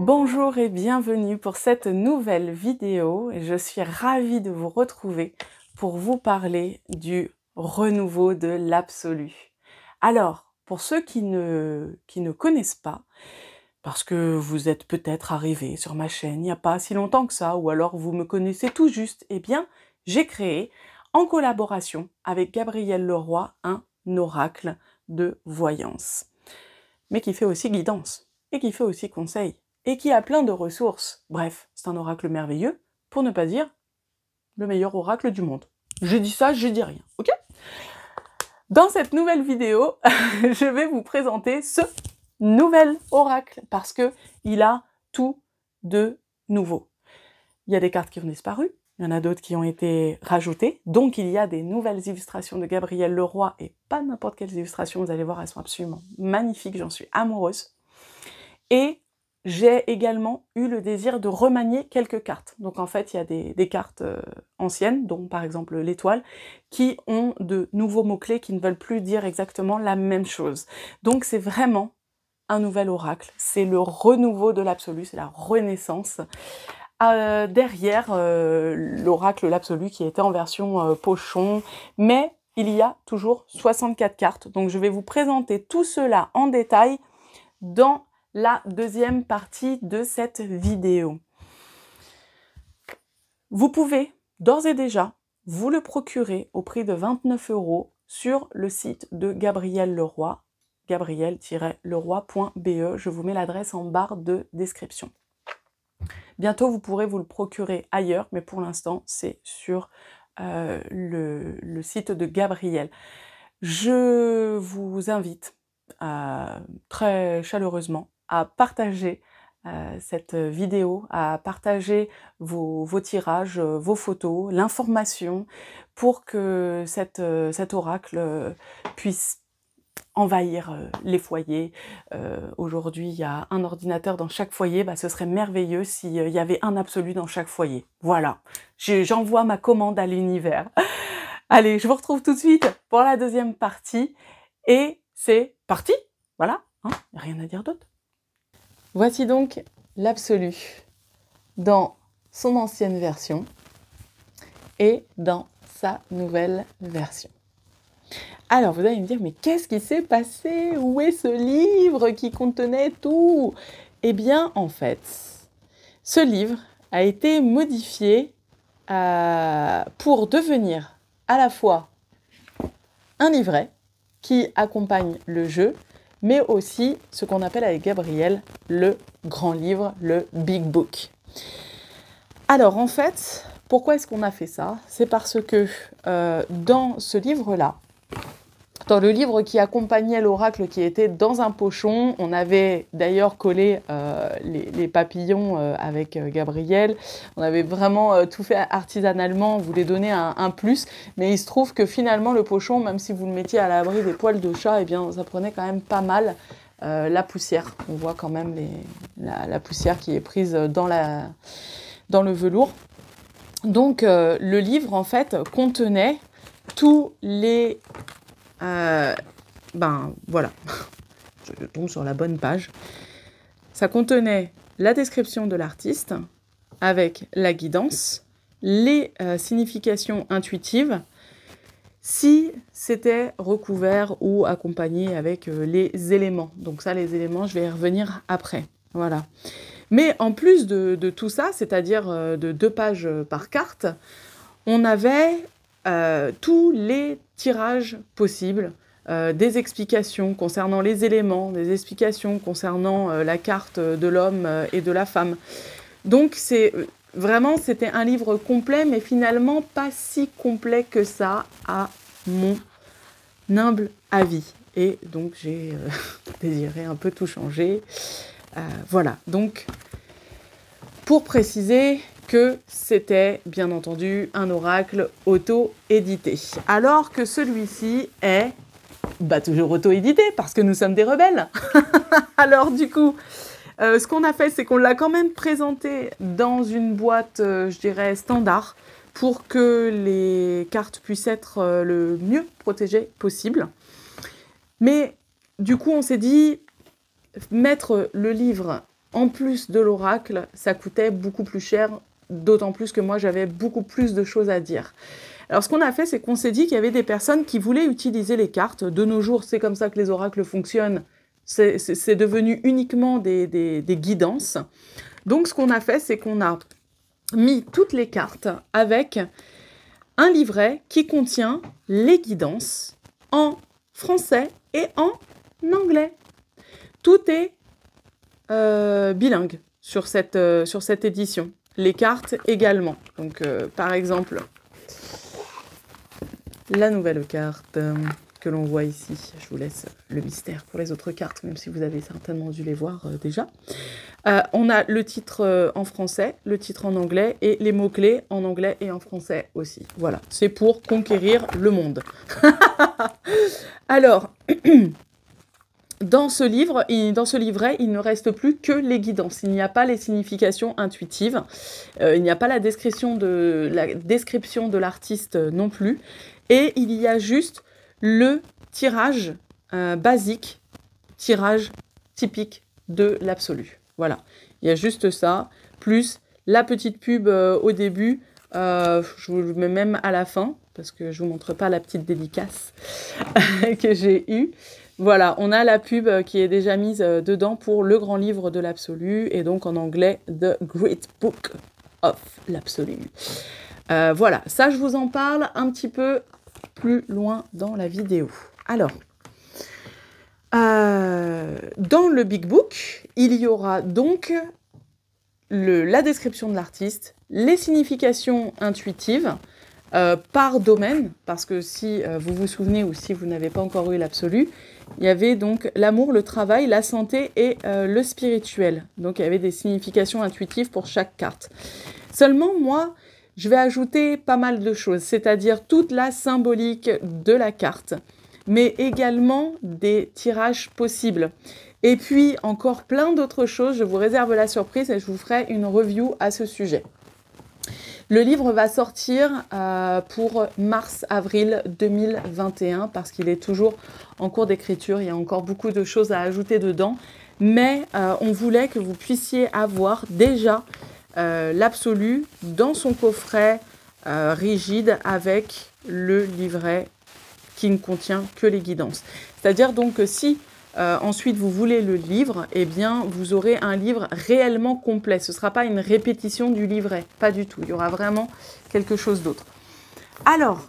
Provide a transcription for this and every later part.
Bonjour et bienvenue pour cette nouvelle vidéo. Je suis ravie de vous retrouver pour vous parler du renouveau de l'absolu. Alors, pour ceux qui ne connaissent pas, parce que vous êtes peut-être arrivés sur ma chaîne il n'y a pas si longtemps que ça, ou alors vous me connaissez tout juste, eh bien, j'ai créé, en collaboration avec Gabriel Leroy, un oracle de voyance, mais qui fait aussi guidance, et qui fait aussi conseil, et qui a plein de ressources. Bref, c'est un oracle merveilleux, pour ne pas dire le meilleur oracle du monde. Je dis ça, je dis rien, ok? Dans cette nouvelle vidéo, je vais vous présenter ce nouvel oracle, parce que il a tout de nouveau. Il y a des cartes qui ont disparu, il y en a d'autres qui ont été rajoutées, donc il y a des nouvelles illustrations de Gabriel Leroy, et pas n'importe quelles illustrations, vous allez voir, elles sont absolument magnifiques, j'en suis amoureuse. Et j'ai également eu le désir de remanier quelques cartes. Donc en fait, il y a des cartes anciennes, dont par exemple l'étoile, qui ont de nouveaux mots-clés qui ne veulent plus dire exactement la même chose. Donc c'est vraiment un nouvel oracle, c'est le renouveau de l'absolu, c'est la renaissance. Derrière l'oracle l'absolu qui était en version pochon, mais il y a toujours 64 cartes. Donc je vais vous présenter tout cela en détail dans la deuxième partie de cette vidéo. Vous pouvez d'ores et déjà vous le procurer au prix de 29 € sur le site de Gabriel Leroy, gabriel-leroy.be. Je vous mets l'adresse en barre de description. Bientôt, vous pourrez vous le procurer ailleurs, mais pour l'instant, c'est sur le site de Gabriel. Je vous invite très chaleureusement à partager cette vidéo, à partager vos tirages, vos photos, l'information, pour que cet oracle puisse envahir les foyers. Aujourd'hui, il y a un ordinateur dans chaque foyer, bah, ce serait merveilleux s'il y avait un absolu dans chaque foyer. Voilà, j'envoie ma commande à l'univers. Allez, je vous retrouve tout de suite pour la deuxième partie, et c'est parti. Voilà, hein, rien à dire d'autre. Voici donc l'absolu dans son ancienne version et dans sa nouvelle version. Alors, vous allez me dire, mais qu'est-ce qui s'est passé? Où est ce livre qui contenait tout? Eh bien, en fait, ce livre a été modifié pour devenir à la fois un livret qui accompagne le jeu, mais aussi ce qu'on appelle avec Gabriel le grand livre, le Big Book. Alors, en fait, pourquoi est-ce qu'on a fait ça? C'est parce que dans ce livre-là, dans le livre qui accompagnait l'oracle qui était dans un pochon, on avait d'ailleurs collé les papillons avec Gabriel, on avait vraiment tout fait artisanalement, on voulait donner un plus, mais il se trouve que finalement le pochon, même si vous le mettiez à l'abri des poils de chat, eh bien, ça prenait quand même pas mal la poussière. On voit quand même la poussière qui est prise dans le velours. Donc le livre en fait contenait tous les... ben voilà, je tombe sur la bonne page. Ça contenait la description de l'artiste avec la guidance, les significations intuitives, si c'était recouvert ou accompagné avec les éléments. Donc ça, les éléments, je vais y revenir après. Voilà. Mais en plus de tout ça, c'est-à-dire de 2 pages par carte, on avait... tous les tirages possibles, des explications concernant les éléments, des explications concernant la carte de l'homme et de la femme. Donc c'est vraiment, c'était un livre complet, mais finalement pas si complet que ça à mon humble avis. Et donc j'ai désiré un peu tout changer. Voilà, donc pour préciser... que c'était, bien entendu, un oracle auto-édité. Alors que celui-ci est bah, toujours auto-édité, parce que nous sommes des rebelles. Alors du coup, ce qu'on a fait, c'est qu'on l'a quand même présenté dans une boîte, je dirais, standard, pour que les cartes puissent être le mieux protégées possible. Mais du coup, on s'est dit, mettre le livre en plus de l'oracle, ça coûtait beaucoup plus cher, d'autant plus que moi, j'avais beaucoup plus de choses à dire. Alors, ce qu'on a fait, c'est qu'on s'est dit qu'il y avait des personnes qui voulaient utiliser les cartes. De nos jours, c'est comme ça que les oracles fonctionnent. C'est devenu uniquement des guidances. Donc, ce qu'on a fait, c'est qu'on a mis toutes les cartes avec un livret qui contient les guidances en français et en anglais. Tout est bilingue sur cette édition. Les cartes également. Donc, par exemple, la nouvelle carte que l'on voit ici. Je vous laisse le mystère pour les autres cartes, même si vous avez certainement dû les voir déjà. On a le titre en français, le titre en anglais et les mots-clés en anglais et en français aussi. Voilà, c'est pour conquérir le monde. Alors, dans ce livre, dans ce livret, il ne reste plus que les guidances. Il n'y a pas les significations intuitives. Il n'y a pas la description de l'artiste non plus. Et il y a juste le tirage basique, tirage typique de l'absolu. Voilà, il y a juste ça, plus la petite pub au début, je vous le mets même à la fin, parce que je ne vous montre pas la petite dédicace que j'ai eue. Voilà, on a la pub qui est déjà mise dedans pour le grand livre de l'absolu, et donc en anglais, The Great Book of l'absolu. Voilà, ça je vous en parle un petit peu plus loin dans la vidéo. Alors, dans le Big Book, il y aura donc la description de l'artiste, les significations intuitives par domaine, parce que si vous vous souvenez ou si vous n'avez pas encore eu l'absolu, il y avait donc l'amour, le travail, la santé et le spirituel. Donc il y avait des significations intuitives pour chaque carte. Seulement, moi, je vais ajouter pas mal de choses, c'est-à-dire toute la symbolique de la carte, mais également des tirages possibles. Et puis encore plein d'autres choses, je vous réserve la surprise et je vous ferai une review à ce sujet. Le livre va sortir pour mars-avril 2021 parce qu'il est toujours en cours d'écriture, il y a encore beaucoup de choses à ajouter dedans, mais on voulait que vous puissiez avoir déjà l'absolu dans son coffret rigide avec le livret qui ne contient que les guidances. C'est-à-dire donc que si ensuite vous voulez le livre, eh bien vous aurez un livre réellement complet. Ce ne sera pas une répétition du livret, pas du tout. Il y aura vraiment quelque chose d'autre. Alors,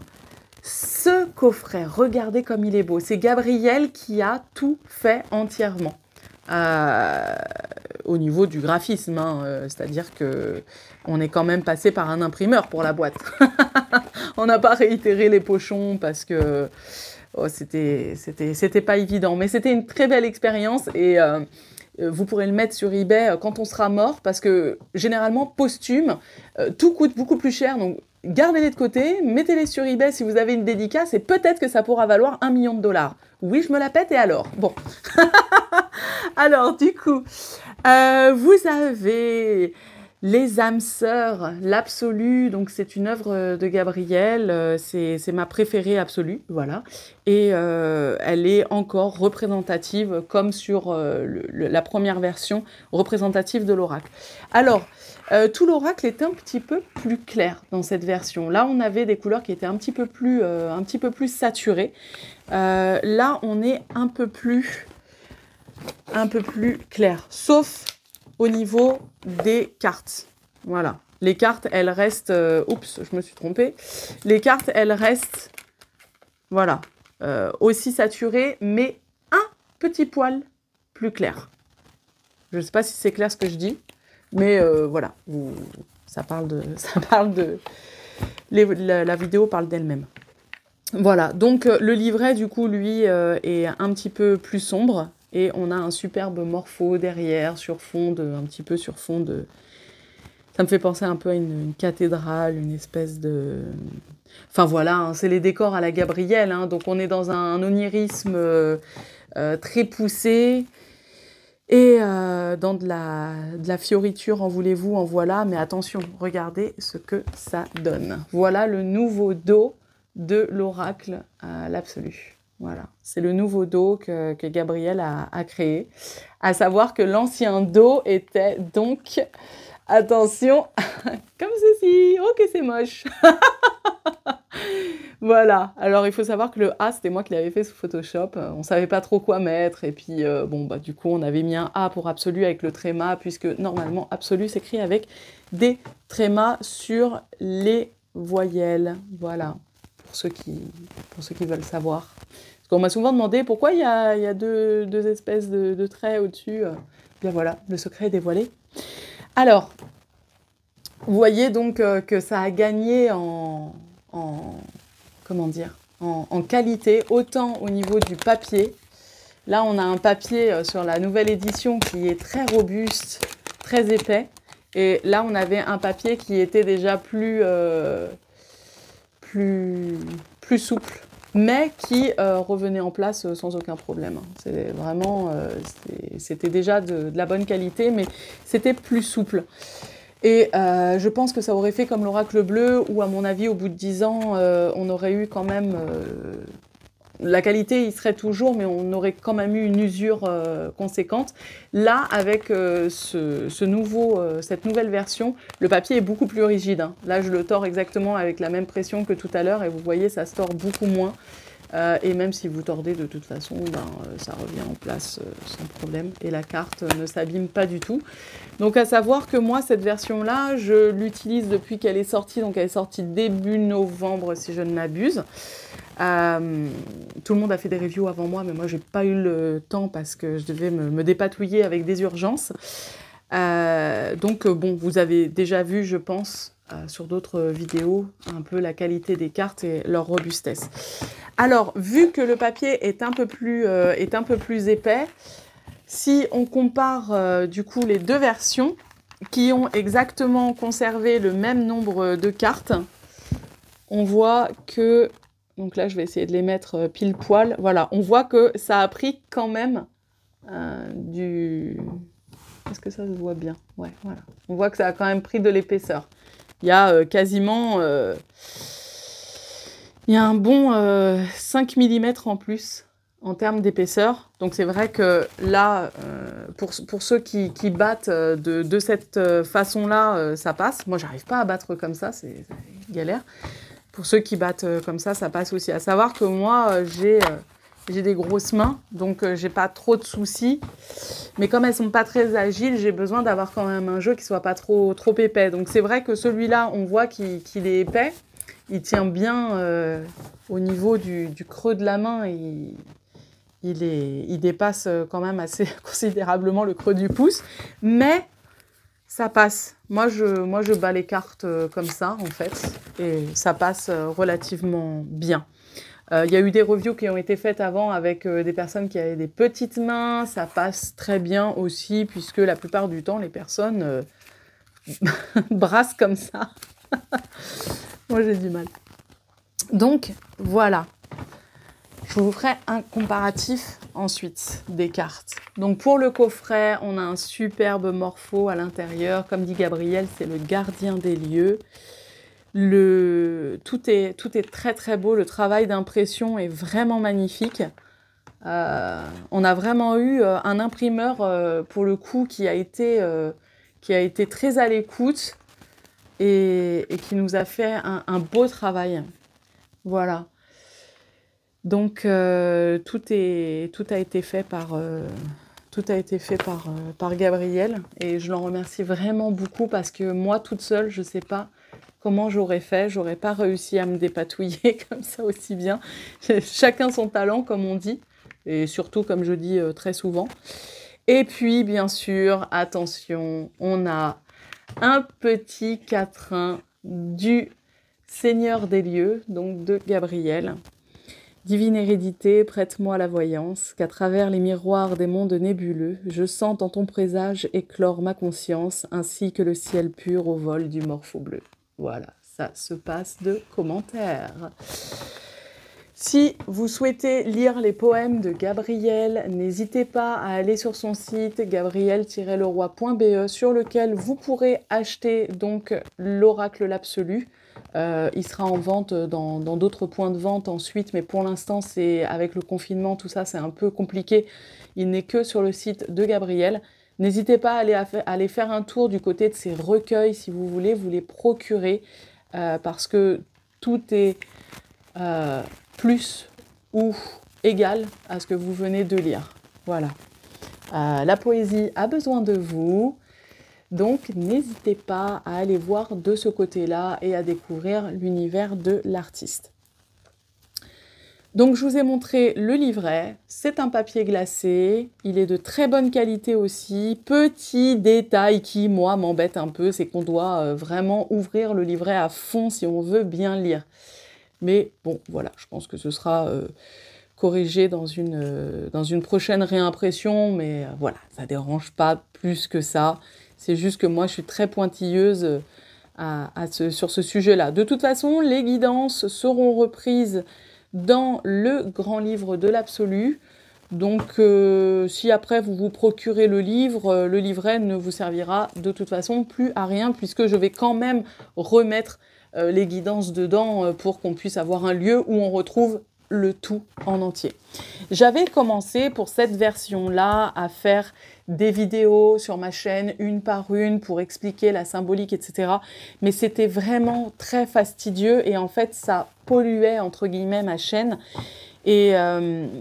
ce coffret, regardez comme il est beau. C'est Gabriel qui a tout fait entièrement. Au niveau du graphisme, hein, c'est-à-dire qu'on est quand même passé par un imprimeur pour la boîte. On n'a pas réitéré les pochons parce que oh, c'était pas évident. Mais c'était une très belle expérience et vous pourrez le mettre sur eBay quand on sera mort parce que généralement, posthume, tout coûte beaucoup plus cher. Donc, gardez-les de côté, mettez-les sur eBay si vous avez une dédicace et peut-être que ça pourra valoir $1 million. Oui, je me la pète et alors? Bon. Alors, du coup, vous avez les âmes sœurs, l'absolu. Donc, c'est une œuvre de Gabriel. C'est ma préférée absolue, voilà. Et elle est encore représentative, comme sur la première version, représentative de l'oracle. Alors, tout l'oracle est un petit peu plus clair dans cette version. Là, on avait des couleurs qui étaient un petit peu plus saturées. Là, on est un peu plus clair, sauf au niveau des cartes. Voilà. Les cartes, elles restent... oups, je me suis trompée. Les cartes, elles restent, voilà, aussi saturées, mais un petit poil plus clair. Je ne sais pas si c'est clair ce que je dis. Mais voilà, la vidéo parle d'elle-même. Voilà, donc le livret, du coup, lui, est un petit peu plus sombre. Et on a un superbe morpho derrière, sur fond de... Ça me fait penser un peu à une cathédrale, une espèce de... Enfin voilà, hein, c'est les décors à la Gabriel. Hein, donc on est dans un onirisme très poussé. Et dans de la fioriture, en voulez-vous, en voilà. Mais attention, regardez ce que ça donne. Voilà le nouveau dos de l'oracle à l'absolu. Voilà, c'est le nouveau dos que Gabriel a créé à savoir que l'ancien do était donc, attention, comme ceci. Oh, que c'est moche. Voilà. Alors, il faut savoir que le A, c'était moi qui l'avais fait sous Photoshop. On savait pas trop quoi mettre. Et puis, bon, bah, du coup, on avait mis un A pour absolu avec le tréma, puisque normalement, absolu s'écrit avec des trémas sur les voyelles. Voilà. Pour ceux qui veulent savoir. Parce qu'on m'a souvent demandé pourquoi il y a deux espèces de traits au-dessus. Bien voilà, le secret est dévoilé. Alors, vous voyez donc que ça a gagné en qualité, autant au niveau du papier. Là, on a un papier sur la nouvelle édition qui est très robuste, très épais. Et là, on avait un papier qui était déjà plus souple, mais qui revenait en place sans aucun problème. C'était vraiment, c'était déjà de la bonne qualité, mais c'était plus souple. Et je pense que ça aurait fait comme l'oracle bleu, où à mon avis, au bout de 10 ans, on aurait eu quand même... la qualité, il serait toujours, mais on aurait quand même eu une usure conséquente. Là, avec cette nouvelle version, le papier est beaucoup plus rigide. Hein. Là, je le tords exactement avec la même pression que tout à l'heure, et vous voyez, ça se tord beaucoup moins. Et même si vous tordez, de toute façon, ça revient en place sans problème. Et la carte ne s'abîme pas du tout. Donc, à savoir que moi, cette version-là, je l'utilise depuis qu'elle est sortie. Donc, elle est sortie début novembre, si je ne m'abuse. Tout le monde a fait des reviews avant moi, mais moi, j'ai pas eu le temps parce que je devais me dépatouiller avec des urgences. Donc, bon, vous avez déjà vu, je pense, sur d'autres vidéos, un peu la qualité des cartes et leur robustesse. Alors, vu que le papier est un peu plus épais, si on compare du coup les deux versions qui ont exactement conservé le même nombre de cartes, on voit que... Donc là, je vais essayer de les mettre pile poil. Voilà, on voit que ça a pris quand même du... Est-ce que ça se voit bien? Ouais, voilà. On voit que ça a quand même pris de l'épaisseur. Il y a quasiment... Il y a un bon 5 mm en plus en termes d'épaisseur. Donc c'est vrai que là, pour ceux qui battent de cette façon-là, ça passe. Moi, j'arrive pas à battre comme ça, c'est galère. Pour ceux qui battent comme ça, ça passe aussi. À savoir que moi, j'ai des grosses mains, donc j'ai pas trop de soucis. Mais comme elles sont pas très agiles, j'ai besoin d'avoir quand même un jeu qui soit pas trop épais. Donc c'est vrai que celui-là, on voit qu'il est épais. Il tient bien au niveau du creux de la main. Il dépasse quand même assez considérablement le creux du pouce. Mais... ça passe. Moi, je bats les cartes comme ça, en fait, et ça passe relativement bien. Il y a eu des reviews qui ont été faites avant avec des personnes qui avaient des petites mains. Ça passe très bien aussi, puisque la plupart du temps, les personnes brassent comme ça. Moi, j'ai du mal. Donc, voilà. Je vous ferai un comparatif ensuite des cartes. Donc pour le coffret, on a un superbe morpho à l'intérieur. Comme dit Gabriel, c'est le gardien des lieux. Tout est très très beau. Le travail d'impression est vraiment magnifique. On a vraiment eu un imprimeur pour le coup qui a été très à l'écoute et qui nous a fait un beau travail. Voilà. Donc tout a été fait par Gabriel et je l'en remercie vraiment beaucoup parce que moi toute seule, je sais pas comment j'aurais fait, j'aurais pas réussi à me dépatouiller comme ça aussi bien. Chacun son talent comme on dit et surtout comme je dis très souvent. Et puis bien sûr, attention, on a un petit quatrain du Seigneur des lieux, donc de Gabriel. Divine hérédité, prête-moi la voyance, qu'à travers les miroirs des mondes nébuleux, je sens dans ton présage éclore ma conscience, ainsi que le ciel pur au vol du morpho bleu. Voilà, ça se passe de commentaires. Si vous souhaitez lire les poèmes de Gabriel, n'hésitez pas à aller sur son site gabriel-leroy.be sur lequel vous pourrez acheter donc l'oracle l'absolu. Il sera en vente dans d'autres points de vente ensuite, mais pour l'instant, c'est avec le confinement, tout ça, c'est un peu compliqué. Il n'est que sur le site de Gabriel. N'hésitez pas à aller faire un tour du côté de ces recueils si vous voulez vous les procurer, parce que tout est plus ou égal à ce que vous venez de lire. Voilà. La poésie a besoin de vous. Donc, n'hésitez pas à aller voir de ce côté-là et à découvrir l'univers de l'artiste. Donc, je vous ai montré le livret. C'est un papier glacé. Il est de très bonne qualité aussi. Petit détail qui, moi, m'embête un peu, c'est qu'on doit vraiment ouvrir le livret à fond si on veut bien lire. Mais bon, voilà, je pense que ce sera corrigé dans une prochaine réimpression. Mais voilà, ça ne dérange pas plus que ça. C'est juste que moi, je suis très pointilleuse sur ce sujet-là. De toute façon, les guidances seront reprises dans le grand livre de l'absolu. Donc, si après vous vous procurez le livre, le livret ne vous servira de toute façon plus à rien, puisque je vais quand même remettre les guidances dedans pour qu'on puisse avoir un lieu où on retrouve le tout en entier. J'avais commencé pour cette version-là à faire des vidéos sur ma chaîne, une par une, pour expliquer la symbolique, etc. Mais c'était vraiment très fastidieux et en fait, ça polluait, entre guillemets, ma chaîne. Et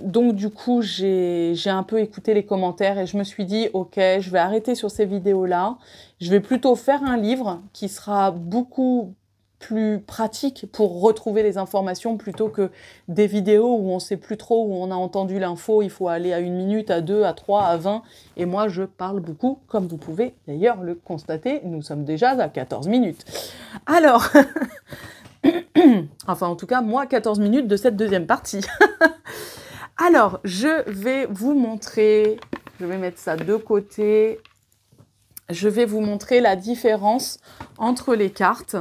donc, du coup, j'ai un peu écouté les commentaires et je me suis dit, ok, je vais arrêter sur ces vidéos-là. Je vais plutôt faire un livre qui sera beaucoup plus pratique pour retrouver les informations plutôt que des vidéos où on sait plus trop, où on a entendu l'info, il faut aller à 1 minute, à 2, à 3, à 20. Et moi, je parle beaucoup, comme vous pouvez d'ailleurs le constater. Nous sommes déjà à 14 minutes. Alors, enfin en tout cas, moi, 14 minutes de cette deuxième partie. Alors, je vais vous montrer, je vais mettre ça de côté, je vais vous montrer la différence entre les cartes.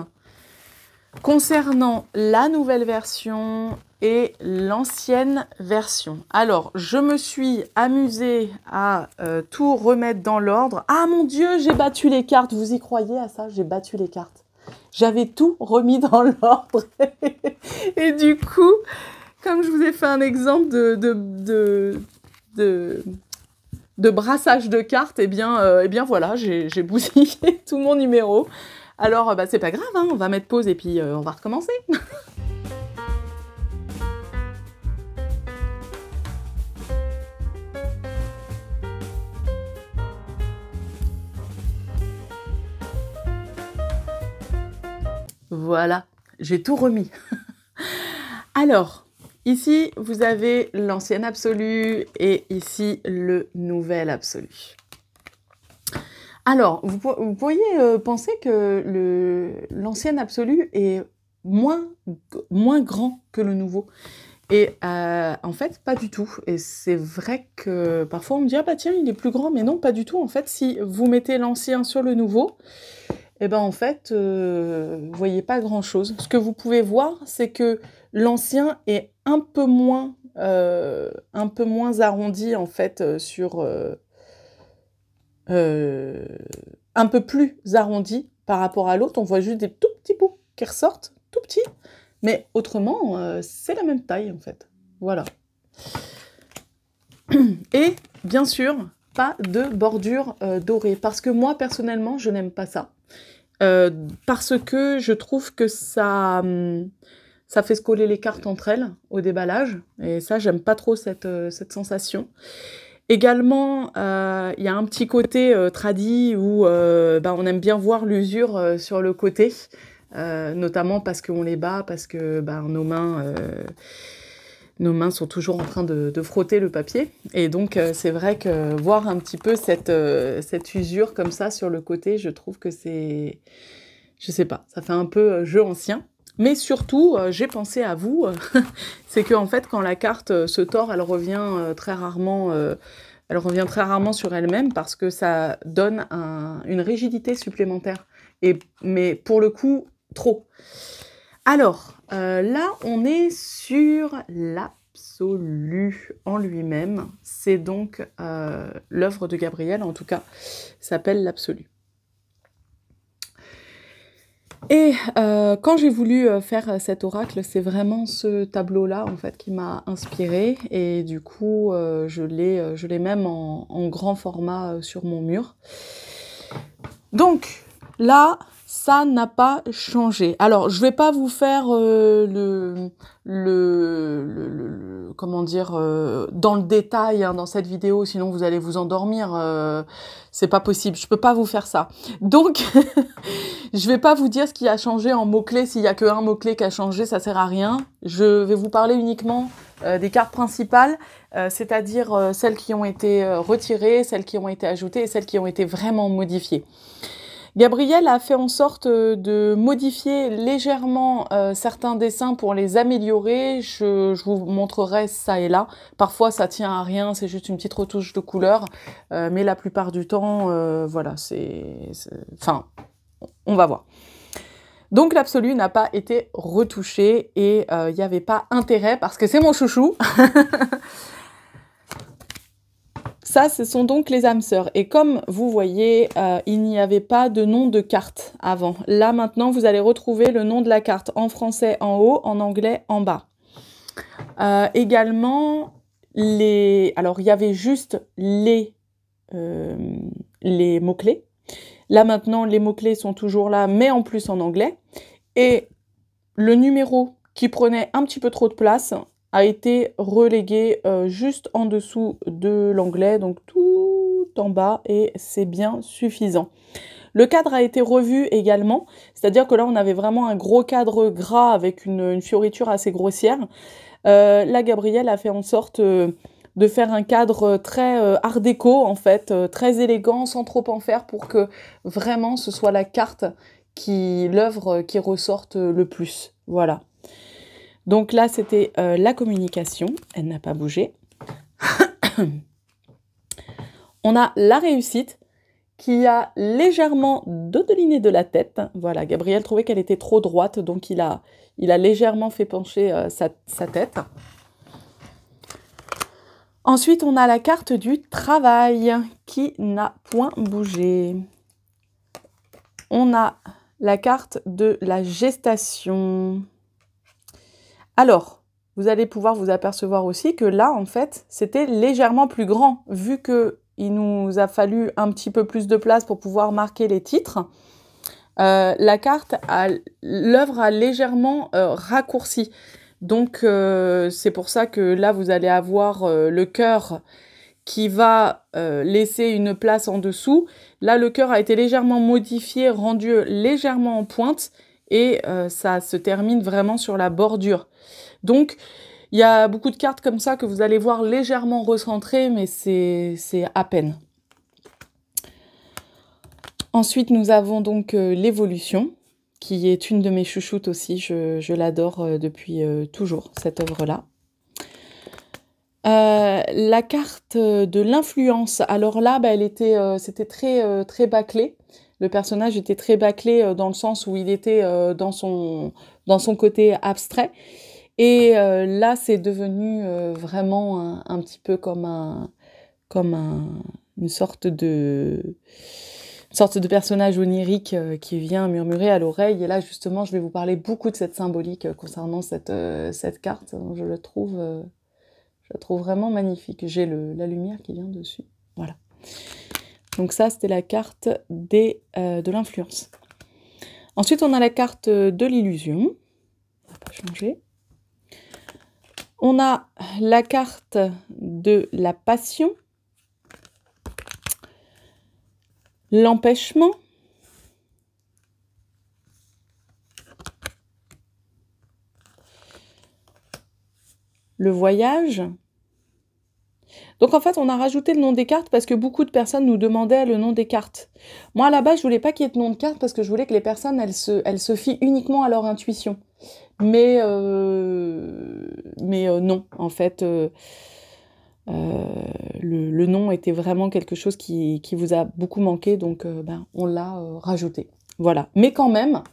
Concernant la nouvelle version et l'ancienne version. Alors, je me suis amusée à tout remettre dans l'ordre. Ah mon Dieu, j'ai battu les cartes. Vous y croyez à ça? J'ai battu les cartes. J'avais tout remis dans l'ordre. Et du coup, comme je vous ai fait un exemple de brassage de cartes, eh bien voilà, j'ai bousillé tout mon numéro. Alors, bah, c'est pas grave, hein, on va mettre pause et puis on va recommencer. Voilà, j'ai tout remis. Alors, ici, vous avez l'ancienne absolue et ici, le nouvel absolu. Alors, vous pourriez penser que l'ancien absolu est moins grand que le nouveau. Et en fait, pas du tout. Et c'est vrai que parfois on me dit « Ah bah tiens, il est plus grand ». Mais non, pas du tout. En fait, si vous mettez l'ancien sur le nouveau, eh ben en fait, vous voyez pas grand-chose. Ce que vous pouvez voir, c'est que l'ancien est un peu moins arrondi, en fait, sur... un peu plus arrondi par rapport à l'autre. On voit juste des tout petits bouts qui ressortent, tout petits. Mais autrement, c'est la même taille, en fait. Voilà. Et, bien sûr, pas de bordure dorée. Parce que moi, personnellement, je n'aime pas ça. Parce que je trouve que ça fait se coller les cartes entre elles au déballage. Et ça, j'aime pas trop cette sensation. Également, il y a un petit côté tradit où bah, on aime bien voir l'usure sur le côté, notamment parce qu'on les bat, parce que bah, nos mains sont toujours en train de frotter le papier. Et donc, c'est vrai que voir un petit peu cette usure comme ça sur le côté, je trouve que c'est... Je sais pas, ça fait un peu jeu ancien. Mais surtout, j'ai pensé à vous, c'est qu'en fait, quand la carte se tord, elle revient très rarement sur elle-même parce que ça donne une rigidité supplémentaire. Mais pour le coup, trop. Alors, là, on est sur l'absolu en lui-même. C'est donc l'œuvre de Gabriel, en tout cas, s'appelle l'absolu. Et quand j'ai voulu faire cet oracle, c'est vraiment ce tableau-là en fait qui m'a inspirée. Et du coup, je l'ai même en grand format sur mon mur. Donc là, ça n'a pas changé. Alors, je vais pas vous faire comment dire, dans le détail hein, dans cette vidéo, sinon vous allez vous endormir. C'est pas possible, je peux pas vous faire ça. Donc, je vais pas vous dire ce qui a changé en mots-clés. S'il y a qu'un mot-clé qui a changé, ça sert à rien. Je vais vous parler uniquement des cartes principales, c'est-à-dire celles qui ont été retirées, celles qui ont été ajoutées et celles qui ont été vraiment modifiées. Gabriel a fait en sorte de modifier légèrement certains dessins pour les améliorer. Je vous montrerai ça et là. Parfois, ça tient à rien, c'est juste une petite retouche de couleur. Mais la plupart du temps, voilà, enfin, on va voir. Donc, l'absolu n'a pas été retouché et il n'y avait pas intérêt parce que c'est mon chouchou. Ça, ce sont donc les âmes sœurs. Et comme vous voyez, il n'y avait pas de nom de carte avant. Là, maintenant, vous allez retrouver le nom de la carte en français en haut, en anglais en bas. Également, alors, il y avait juste les mots-clés. Là, maintenant, les mots-clés sont toujours là, mais en plus en anglais. Et le numéro qui prenait un petit peu trop de place a été relégué juste en dessous de l'anglais, donc tout en bas, et c'est bien suffisant. Le cadre a été revu également, c'est-à-dire que là, on avait vraiment un gros cadre gras avec une fioriture assez grossière. Là, Gabriel a fait en sorte de faire un cadre très art déco, en fait, très élégant, sans trop en faire, pour que vraiment ce soit la carte, l'œuvre qui ressorte le plus. Voilà. Donc là, c'était la communication. Elle n'a pas bougé. On a la réussite qui a légèrement dodeliné de la tête. Voilà, Gabriel trouvait qu'elle était trop droite, donc il a légèrement fait pencher sa tête. Ensuite, on a la carte du travail qui n'a point bougé. On a la carte de la gestation. Alors, vous allez pouvoir vous apercevoir aussi que là, en fait, c'était légèrement plus grand, vu qu'il nous a fallu un petit peu plus de place pour pouvoir marquer les titres. L'œuvre a légèrement raccourci. Donc, c'est pour ça que là, vous allez avoir le cœur qui va laisser une place en dessous. Là, le cœur a été légèrement modifié, rendu légèrement en pointe. Et ça se termine vraiment sur la bordure. Donc, il y a beaucoup de cartes comme ça que vous allez voir légèrement recentrées, mais c'est à peine. Ensuite, nous avons donc l'évolution, qui est une de mes chouchoutes aussi. Je l'adore depuis toujours, cette œuvre-là. La carte de l'influence. Alors là, bah, c'était très bâclé. Le personnage était très bâclé dans le sens où il était dans son côté abstrait. Et là, c'est devenu vraiment un petit peu comme une sorte de personnage onirique qui vient murmurer à l'oreille. Et là, justement, je vais vous parler beaucoup de cette symbolique concernant cette carte. Je la trouve vraiment magnifique. J'ai la lumière qui vient dessus. Voilà. Donc ça, c'était la carte de l'influence. Ensuite, on a la carte de l'illusion. Ça n'a pas changé. On a la carte de la passion. L'empêchement. Le voyage. Donc en fait, on a rajouté le nom des cartes parce que beaucoup de personnes nous demandaient le nom des cartes. Moi, à la base, je voulais pas qu'il y ait de nom de carte parce que je voulais que les personnes, elles se fient uniquement à leur intuition. Mais non, en fait, le nom était vraiment quelque chose qui vous a beaucoup manqué, donc on l'a rajouté. Voilà. Mais quand même,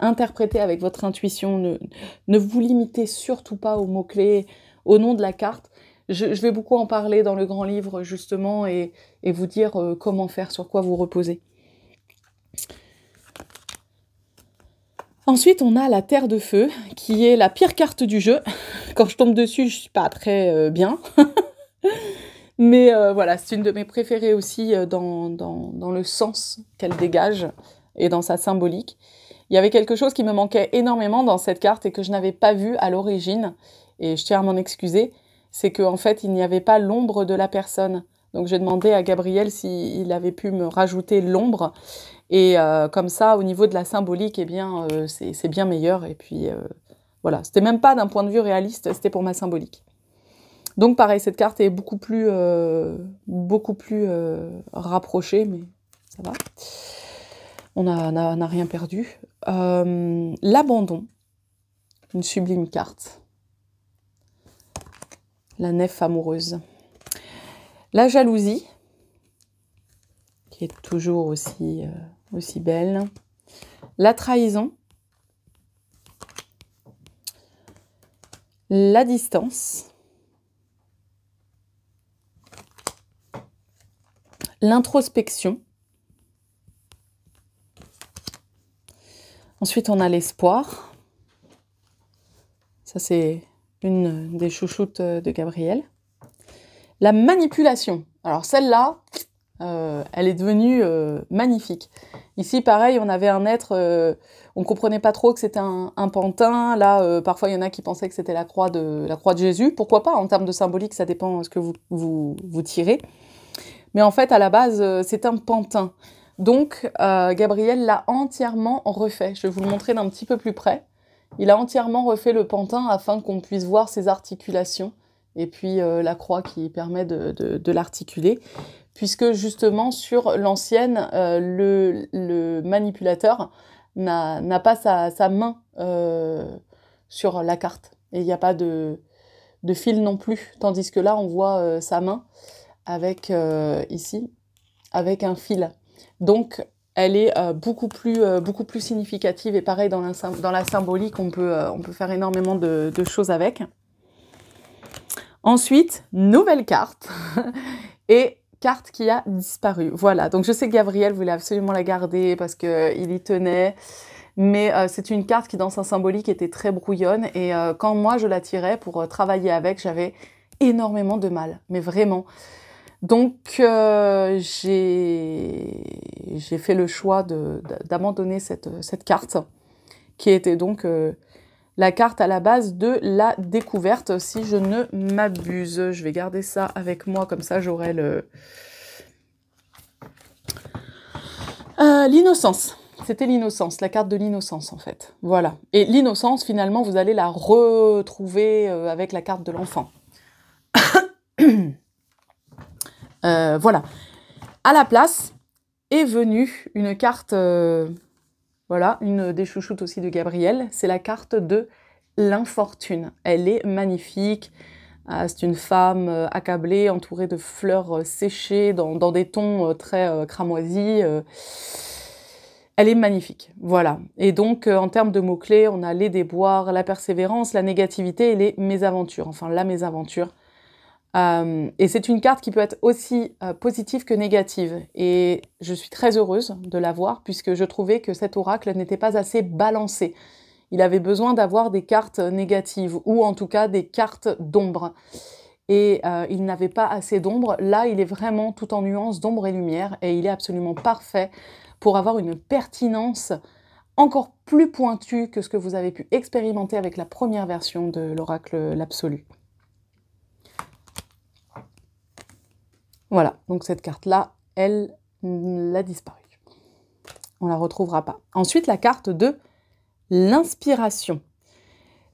interprétez avec votre intuition. Ne vous limitez surtout pas aux mots-clés, au nom de la carte. Je vais beaucoup en parler dans le grand livre, justement, et vous dire comment faire, sur quoi vous reposer. Ensuite, on a la Terre de Feu, qui est la pire carte du jeu. Quand je tombe dessus, je suis pas très bien. Mais voilà, c'est une de mes préférées aussi dans le sens qu'elle dégage et dans sa symbolique. Il y avait quelque chose qui me manquait énormément dans cette carte et que je n'avais pas vu à l'origine, et je tiens à m'en excuser, c'est qu'en fait, il n'y avait pas l'ombre de la personne. Donc j'ai demandé à Gabriel s'il avait pu me rajouter l'ombre, et comme ça, au niveau de la symbolique, eh bien, c'est bien meilleur. Et puis voilà, c'était même pas d'un point de vue réaliste, c'était pour ma symbolique. Donc pareil, cette carte est beaucoup plus rapprochée, mais ça va. On n'a rien perdu. L'abandon, une sublime carte. La nef amoureuse. La jalousie, qui est toujours aussi belle. La trahison. La distance. L'introspection. Ensuite, on a l'espoir. Ça, c'est une des chouchoutes de Gabriel. La manipulation. Alors, celle-là, elle est devenue magnifique. Ici, pareil, on avait un être, on ne comprenait pas trop que c'était un pantin. Là, parfois, il y en a qui pensaient que c'était la croix de Jésus. Pourquoi pas, en termes de symbolique, ça dépend de ce que vous tirez. Mais en fait, à la base, c'est un pantin. Donc, Gabriel l'a entièrement refait. Je vais vous le montrer d'un petit peu plus près. Il a entièrement refait le pantin afin qu'on puisse voir ses articulations et puis la croix qui permet de l'articuler. Puisque justement, sur l'ancienne, le manipulateur n'a pas sa main sur la carte. Et il n'y a pas de fil non plus. Tandis que là, on voit sa main avec, ici, avec un fil. Donc, elle est beaucoup plus significative. Et pareil, dans la symbolique, on peut faire énormément de choses avec. Ensuite, nouvelle carte. Et carte qui a disparu. Voilà. Donc, je sais que Gabriel voulait absolument la garder parce qu'il y tenait. Mais c'est une carte qui, dans sa symbolique, était très brouillonne. Et quand moi, je la tirais pour travailler avec, j'avais énormément de mal. Mais vraiment. Donc, j'ai fait le choix d'abandonner cette carte, qui était donc la carte à la base de la découverte, si je ne m'abuse. Je vais garder ça avec moi, comme ça j'aurai l'innocence. C'était l'innocence, la carte de l'innocence en fait. Voilà. Et l'innocence, finalement, vous allez la retrouver avec la carte de l'enfant. Voilà, à la place est venue une carte, voilà, une des chouchoutes aussi de Gabriel, c'est la carte de l'infortune. Elle est magnifique, c'est une femme accablée, entourée de fleurs séchées, dans des tons très cramoisis. Elle est magnifique, voilà. Et donc, en termes de mots-clés, on a les déboires, la persévérance, la négativité et les mésaventures, enfin la mésaventure. Et c'est une carte qui peut être aussi positive que négative. Et je suis très heureuse de l'avoir puisque je trouvais que cet oracle n'était pas assez balancé. Il avait besoin d'avoir des cartes négatives ou en tout cas des cartes d'ombre. Et il n'avait pas assez d'ombre. Là, il est vraiment tout en nuances d'ombre et lumière et il est absolument parfait pour avoir une pertinence encore plus pointue que ce que vous avez pu expérimenter avec la première version de l'oracle l'absolu. Voilà, donc cette carte-là, elle l'a disparue. On la retrouvera pas. Ensuite, la carte de l'inspiration.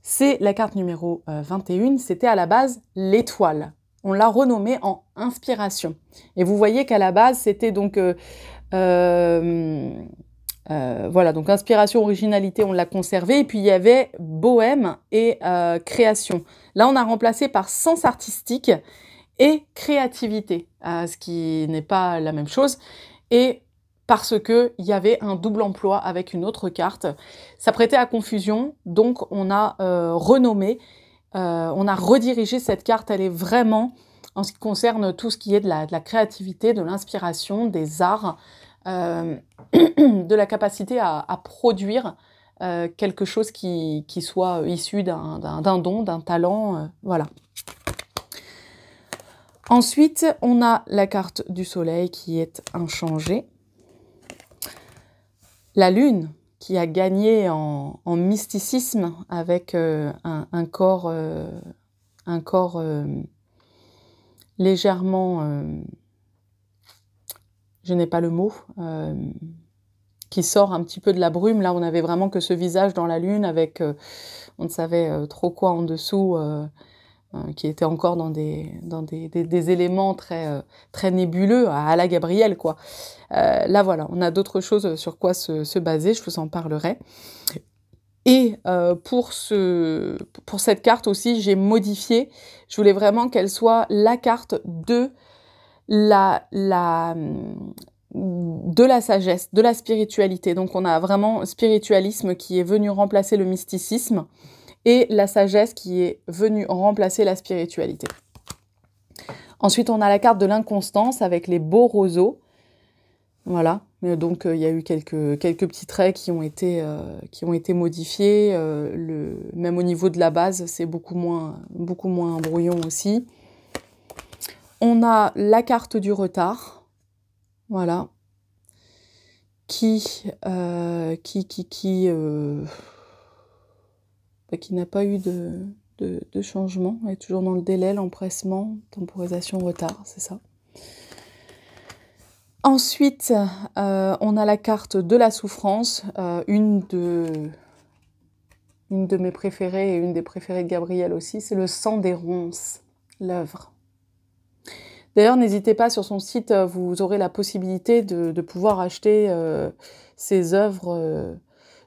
C'est la carte numéro 21, c'était à la base l'étoile. On l'a renommée en inspiration. Et vous voyez qu'à la base, c'était donc... voilà, donc inspiration, originalité, on l'a conservée. Et puis, il y avait bohème et création. Là, on a remplacé par sens artistique et créativité, ce qui n'est pas la même chose, et parce qu'il y avait un double emploi avec une autre carte. Ça prêtait à confusion, donc on a renommé, on a redirigé cette carte. Elle est vraiment, en ce qui concerne tout ce qui est de la créativité, de l'inspiration, des arts, de la capacité à produire, quelque chose qui soit issu d'un don, d'un talent, voilà. Ensuite, on a la carte du soleil qui est inchangée. La lune qui a gagné en mysticisme avec un corps légèrement, je n'ai pas le mot, qui sort un petit peu de la brume. Là, on n'avait vraiment que ce visage dans la lune avec, on ne savait trop quoi en dessous, qui était encore dans des éléments très nébuleux, à la Gabriel, quoi. Là, voilà, on a d'autres choses sur quoi se baser, je vous en parlerai. Et pour cette carte aussi, j'ai modifié. Je voulais vraiment qu'elle soit la carte de la sagesse, de la spiritualité. Donc, on a vraiment spiritualisme qui est venu remplacer le mysticisme, et la sagesse qui est venue remplacer la spiritualité. Ensuite, on a la carte de l'inconstance avec les beaux roseaux. Voilà, donc il y a eu quelques petits traits qui ont été modifiés. Même au niveau de la base, c'est beaucoup moins un brouillon aussi. On a la carte du retard, voilà, qui n'a pas eu de changement, elle est toujours dans le délai, l'empressement, temporisation, retard, c'est ça. Ensuite, on a la carte de la souffrance, une de mes préférées et une des préférées de Gabriel aussi, c'est le sang des ronces, l'œuvre. D'ailleurs, n'hésitez pas, sur son site, vous aurez la possibilité de pouvoir acheter ses œuvres.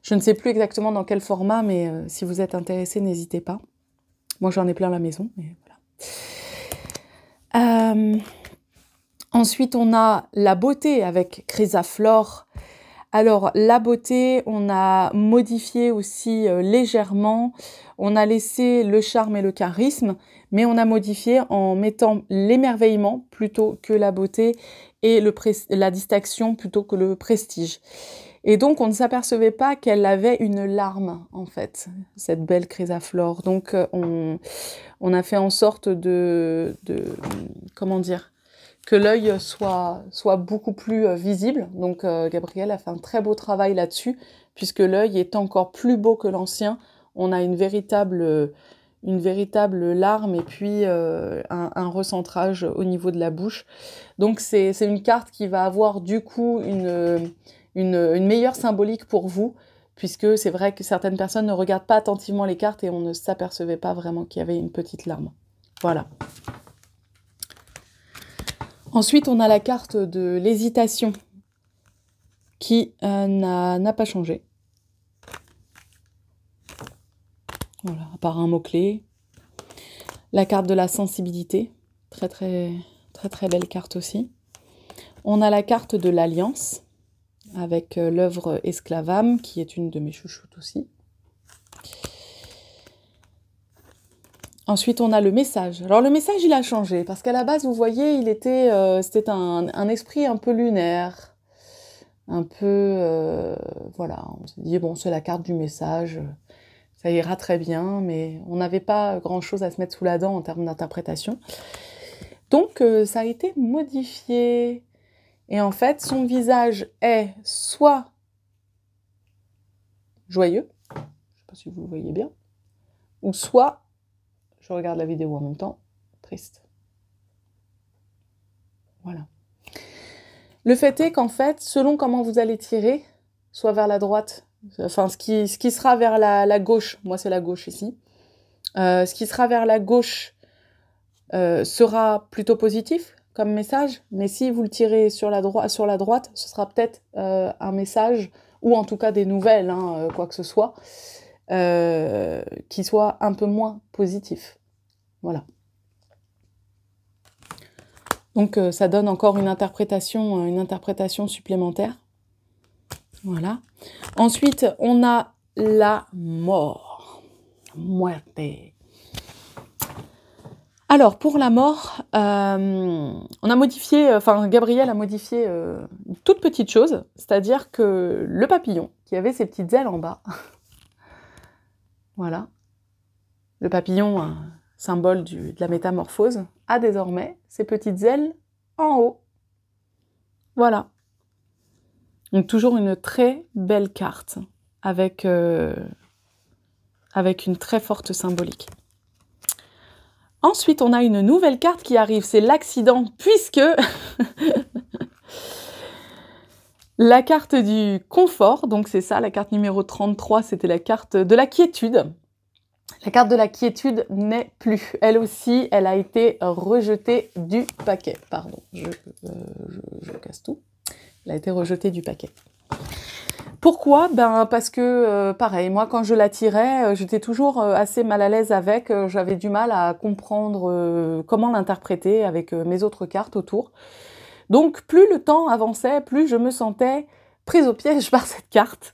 Je ne sais plus exactement dans quel format, mais si vous êtes intéressé, n'hésitez pas. Moi, j'en ai plein à la maison, mais voilà. Ensuite, on a la beauté avec Chrysaflore. Alors, la beauté, on a modifié aussi légèrement. On a laissé le charme et le charisme, mais on a modifié en mettant l'émerveillement plutôt que la beauté et la distinction plutôt que le prestige. Et donc, on ne s'apercevait pas qu'elle avait une larme, en fait, cette belle Chrysaflore. Donc, on a fait en sorte comment dire, que l'œil soit beaucoup plus visible. Donc, Gabriel a fait un très beau travail là-dessus, puisque l'œil est encore plus beau que l'ancien. On a une véritable larme et puis un recentrage au niveau de la bouche. Donc, c'est une carte qui va avoir, du coup, une meilleure symbolique pour vous, puisque c'est vrai que certaines personnes ne regardent pas attentivement les cartes et on ne s'apercevait pas vraiment qu'il y avait une petite larme. Voilà. Ensuite, on a la carte de l'hésitation qui n'a pas changé. Voilà, à part un mot-clé. La carte de la sensibilité, très belle carte aussi. On a la carte de l'alliance, avec l'œuvre Esclavame, qui est une de mes chouchoutes aussi. Ensuite, on a le message. Alors, le message, il a changé, parce qu'à la base, vous voyez, c'était un esprit un peu lunaire, un peu... voilà, on s'est dit, bon, c'est la carte du message, ça ira très bien, mais on n'avait pas grand-chose à se mettre sous la dent en termes d'interprétation. Donc, ça a été modifié. Et en fait, son visage est soit joyeux, je ne sais pas si vous le voyez bien, ou soit, je regarde la vidéo en même temps, triste. Voilà. Le fait est qu'en fait, selon comment vous allez tirer, soit vers la droite, enfin ce qui sera vers la gauche, moi c'est la gauche ici, ce qui sera vers la gauche sera plutôt positif comme message, mais si vous le tirez sur la droite, ce sera peut-être un message, ou en tout cas des nouvelles, hein, quoi que ce soit, qui soit un peu moins positif. Voilà. Donc ça donne encore une interprétation supplémentaire. Voilà. Ensuite, on a la mort. Muerte. Alors, pour la mort, on a modifié, enfin, Gabriel a modifié une toute petite chose, c'est-à-dire que le papillon, qui avait ses petites ailes en bas, Voilà. Le papillon, un symbole de la métamorphose, a désormais ses petites ailes en haut. Voilà. Donc toujours une très belle carte avec, avec une très forte symbolique. Ensuite, on a une nouvelle carte qui arrive, c'est l'accident, puisque la carte du confort, donc c'est ça, la carte numéro 33, c'était la carte de la quiétude. La carte de la quiétude n'est plus. Elle aussi, elle a été rejetée du paquet. Pardon, je casse tout. Elle a été rejetée du paquet. Pourquoi? Ben parce que, pareil, moi quand je la tirais, j'étais toujours assez mal à l'aise avec, j'avais du mal à comprendre comment l'interpréter avec mes autres cartes autour. Donc plus le temps avançait, plus je me sentais prise au piège par cette carte.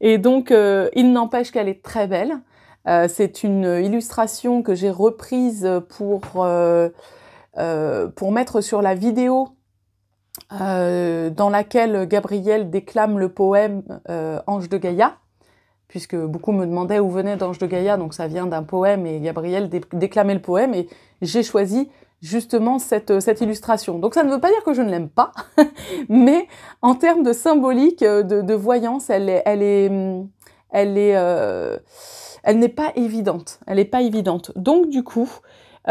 Et donc, il n'empêche qu'elle est très belle. C'est une illustration que j'ai reprise pour mettre sur la vidéo dans laquelle Gabriel déclame le poème Ange de Gaïa, puisque beaucoup me demandaient où venait Ange de Gaïa, donc ça vient d'un poème, et Gabriel déclamait le poème, et j'ai choisi justement cette illustration. Donc ça ne veut pas dire que je ne l'aime pas, mais en termes de symbolique, de voyance, elle n'est pas évidente. Elle n'est pas évidente. Donc du coup, on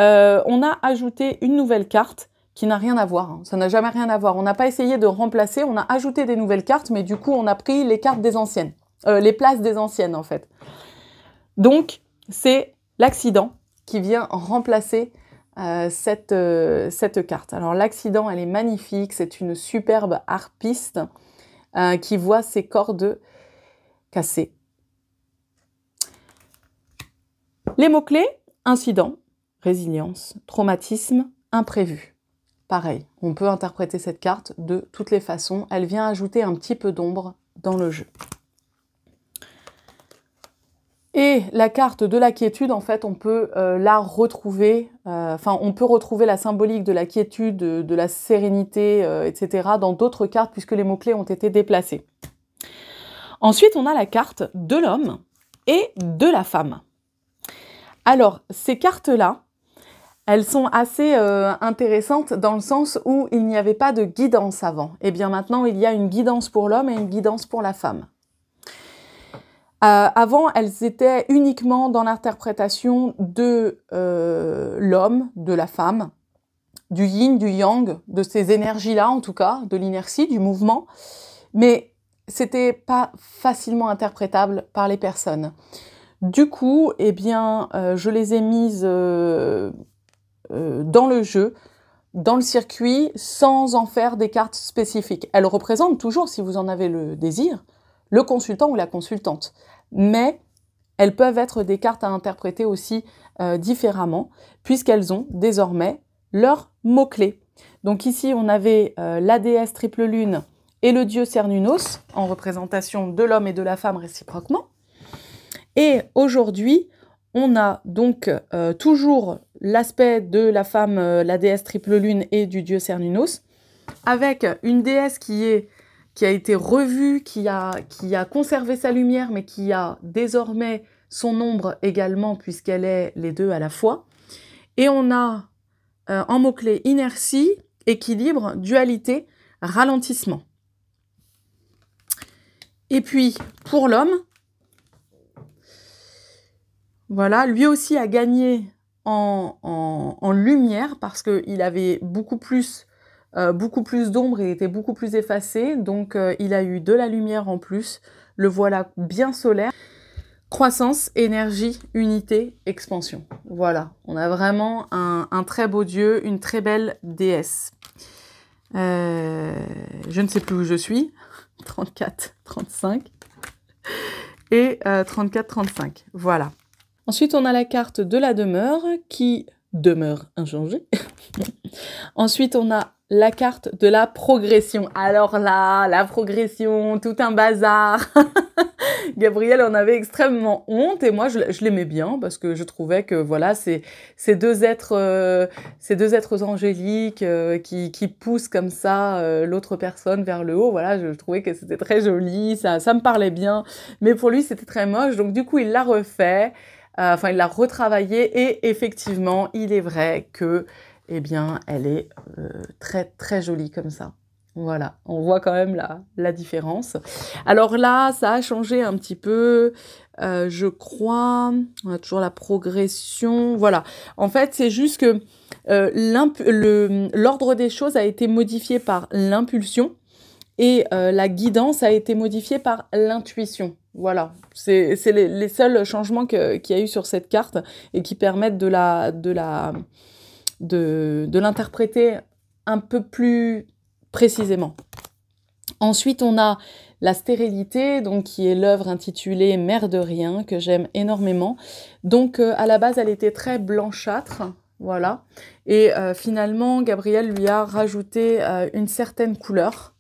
a ajouté une nouvelle carte, qui n'a rien à voir, ça n'a jamais rien à voir. On n'a pas essayé de remplacer, on a ajouté des nouvelles cartes, mais du coup, on a pris les cartes des anciennes, les places des anciennes, en fait. Donc, c'est l'accident qui vient remplacer cette carte. Alors, l'accident, elle est magnifique, c'est une superbe harpiste qui voit ses cordes cassées. Les mots-clés, incident, résilience, traumatisme, imprévu. Pareil, on peut interpréter cette carte de toutes les façons. Elle vient ajouter un petit peu d'ombre dans le jeu. Et la carte de la quiétude, en fait, on peut la retrouver, on peut retrouver la symbolique de la quiétude, de la sérénité, etc. dans d'autres cartes puisque les mots-clés ont été déplacés. Ensuite, on a la carte de l'homme et de la femme. Alors, ces cartes-là, elles sont assez intéressantes dans le sens où il n'y avait pas de guidance avant. Et bien maintenant, il y a une guidance pour l'homme et une guidance pour la femme. Avant, elles étaient uniquement dans l'interprétation de l'homme, de la femme, du yin, du yang, de ces énergies-là en tout cas, de l'inertie, du mouvement. Mais c'était pas facilement interprétable par les personnes. Du coup, eh bien, je les ai mises... dans le jeu, dans le circuit, sans en faire des cartes spécifiques. Elles représentent toujours, si vous en avez le désir, le consultant ou la consultante. Mais elles peuvent être des cartes à interpréter aussi différemment, puisqu'elles ont désormais leurs mots-clés. Donc ici, on avait la déesse triple lune et le dieu Cernunnos, en représentation de l'homme et de la femme réciproquement. Et aujourd'hui, on a donc toujours l'aspect de la femme, la déesse triple lune et du dieu Cernunnos, avec une déesse qui a été revue, qui a conservé sa lumière, mais qui a désormais son ombre également, puisqu'elle est les deux à la fois. Et on a en mots-clés inertie, équilibre, dualité, ralentissement. Et puis, pour l'homme, voilà, lui aussi a gagné en lumière parce qu'il avait beaucoup plus d'ombre, il était beaucoup plus effacé, donc il a eu de la lumière en plus, le voilà bien solaire. Croissance, énergie, unité, expansion. Voilà, on a vraiment un très beau dieu, une très belle déesse. Je ne sais plus où je suis, 34, 35 et 34, 35, voilà. Ensuite, on a la carte de la demeure, qui demeure inchangée. Ensuite, on a la carte de la progression. Alors là, la progression, tout un bazar. Gabriel en avait extrêmement honte et moi je l'aimais bien parce que je trouvais que voilà, ces deux êtres angéliques qui poussent comme ça l'autre personne vers le haut, voilà, je trouvais que c'était très joli, ça me parlait bien, mais pour lui c'était très moche, donc du coup il l'a refait, enfin il l'a retravaillé et effectivement il est vrai que eh bien elle est très jolie comme ça. Voilà, on voit quand même la différence. Alors là, ça a changé un petit peu, je crois. On a toujours la progression. Voilà, en fait, c'est juste que l'ordre des choses a été modifié par l'impulsion et la guidance a été modifiée par l'intuition. Voilà, c'est les seuls changements qu'il y a eu sur cette carte et qui permettent de l'interpréter un peu plus précisément. Ensuite, on a la stérilité, donc qui est l'œuvre intitulée Mère de rien, que j'aime énormément. Donc, à la base, elle était très blanchâtre, voilà. Et finalement, Gabriel lui a rajouté une certaine couleur.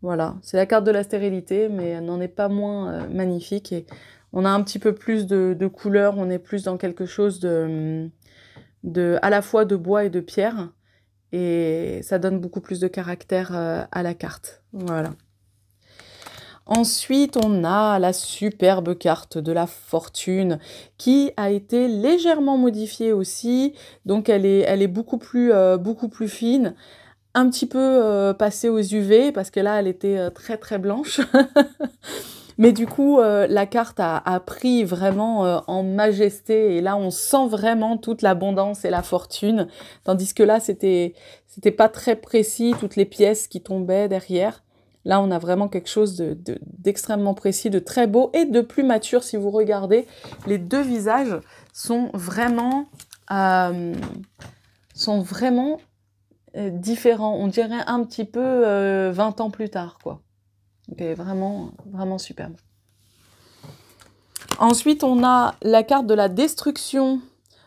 Voilà, c'est la carte de la stérilité, mais elle n'en est pas moins magnifique. Et on a un petit peu plus de couleur, on est plus dans quelque chose à la fois de bois et de pierre. Et ça donne beaucoup plus de caractère à la carte. Voilà. Ensuite, on a la superbe carte de la fortune qui a été légèrement modifiée aussi. Donc, elle est beaucoup plus fine. Un petit peu passée aux UV parce que là, elle était très blanche. Mais du coup, la carte a pris vraiment en majesté. Et là, on sent vraiment toute l'abondance et la fortune. Tandis que là, c'était pas très précis, toutes les pièces qui tombaient derrière. Là, on a vraiment quelque chose d'extrêmement précis, de très beau et de plus mature. Si vous regardez, les deux visages sont vraiment différents. On dirait un petit peu 20 ans plus tard, quoi. Donc elle est vraiment superbe. Ensuite, on a la carte de la destruction.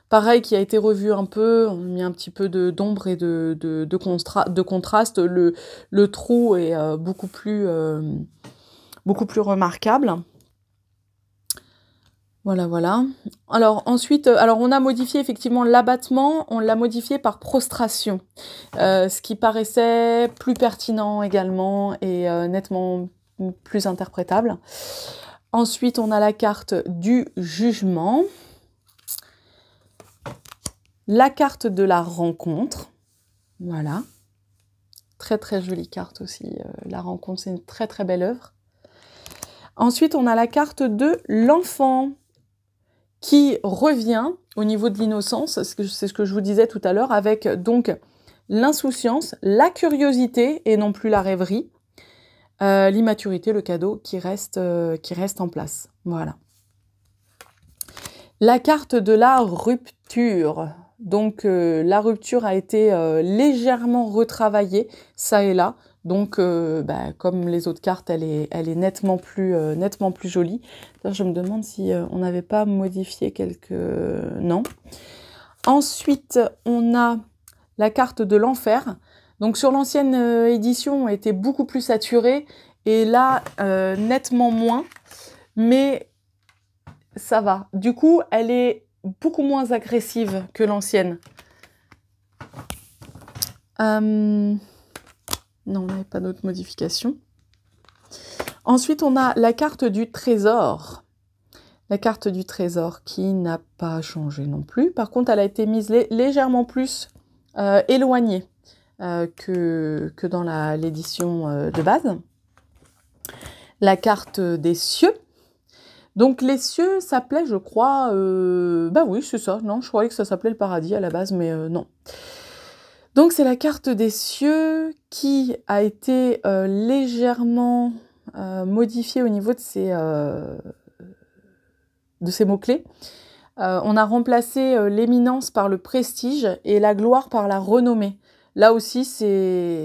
Pareil, qui a été revue un peu. On a mis un petit peu d'ombre et de contraste. Le trou est beaucoup plus remarquable. Voilà. Alors ensuite, on a modifié effectivement l'abattement. On l'a modifié par prostration, ce qui paraissait plus pertinent également et nettement plus interprétable. Ensuite, on a la carte du jugement, la carte de la rencontre. Voilà, très jolie carte aussi. La rencontre, c'est une très belle œuvre. Ensuite, on a la carte de l'enfant, qui revient au niveau de l'innocence, c'est ce que je vous disais tout à l'heure, avec donc l'insouciance, la curiosité et non plus la rêverie, l'immaturité, le cadeau qui reste en place. Voilà. La carte de la rupture. Donc la rupture a été légèrement retravaillée, ça et là. Donc, comme les autres cartes, elle est nettement plus jolie. D'ailleurs, je me demande si on n'avait pas modifié quelques... Non. Ensuite, on a la carte de l'enfer. Donc, sur l'ancienne édition, elle était beaucoup plus saturée. Et là, nettement moins. Mais ça va. Du coup, elle est beaucoup moins agressive que l'ancienne. Non, on n'avait pas d'autres modifications. Ensuite, on a la carte du trésor. La carte du trésor qui n'a pas changé non plus. Par contre, elle a été mise légèrement plus éloignée que dans l'édition de base. La carte des cieux. Donc, les cieux s'appelait, je crois... bah oui, c'est ça. Non, je croyais que ça s'appelait le paradis à la base, mais non. Donc, c'est la carte des cieux qui a été légèrement modifiée au niveau de ses mots-clés. On a remplacé l'éminence par le prestige et la gloire par la renommée. Là aussi, on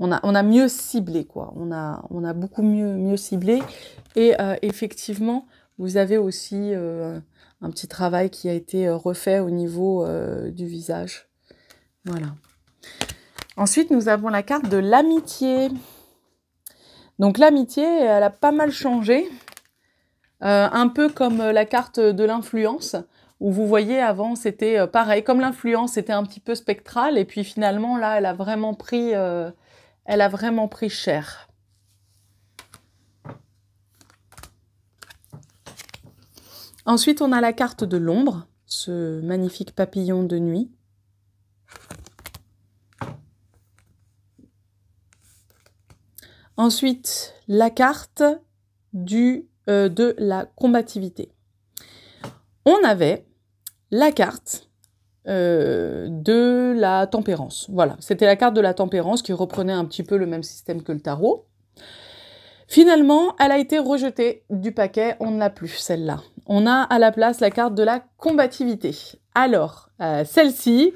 a mieux ciblé, quoi. On a beaucoup mieux ciblé. Et effectivement, vous avez aussi... un petit travail qui a été refait au niveau du visage. Voilà. Ensuite, nous avons la carte de l'amitié. Donc l'amitié, elle a pas mal changé, un peu comme la carte de l'influence, où vous voyez avant c'était pareil, comme l'influence était un petit peu spectrale, et puis finalement là elle a vraiment pris cher. Ensuite on a la carte de l'ombre, ce magnifique papillon de nuit. Ensuite, la carte de la combativité. On avait la carte de la tempérance. Voilà, c'était la carte de la tempérance qui reprenait un petit peu le même système que le tarot. Finalement, elle a été rejetée du paquet. On ne l'a plus, celle-là. On a à la place la carte de la combativité. Alors, celle-ci...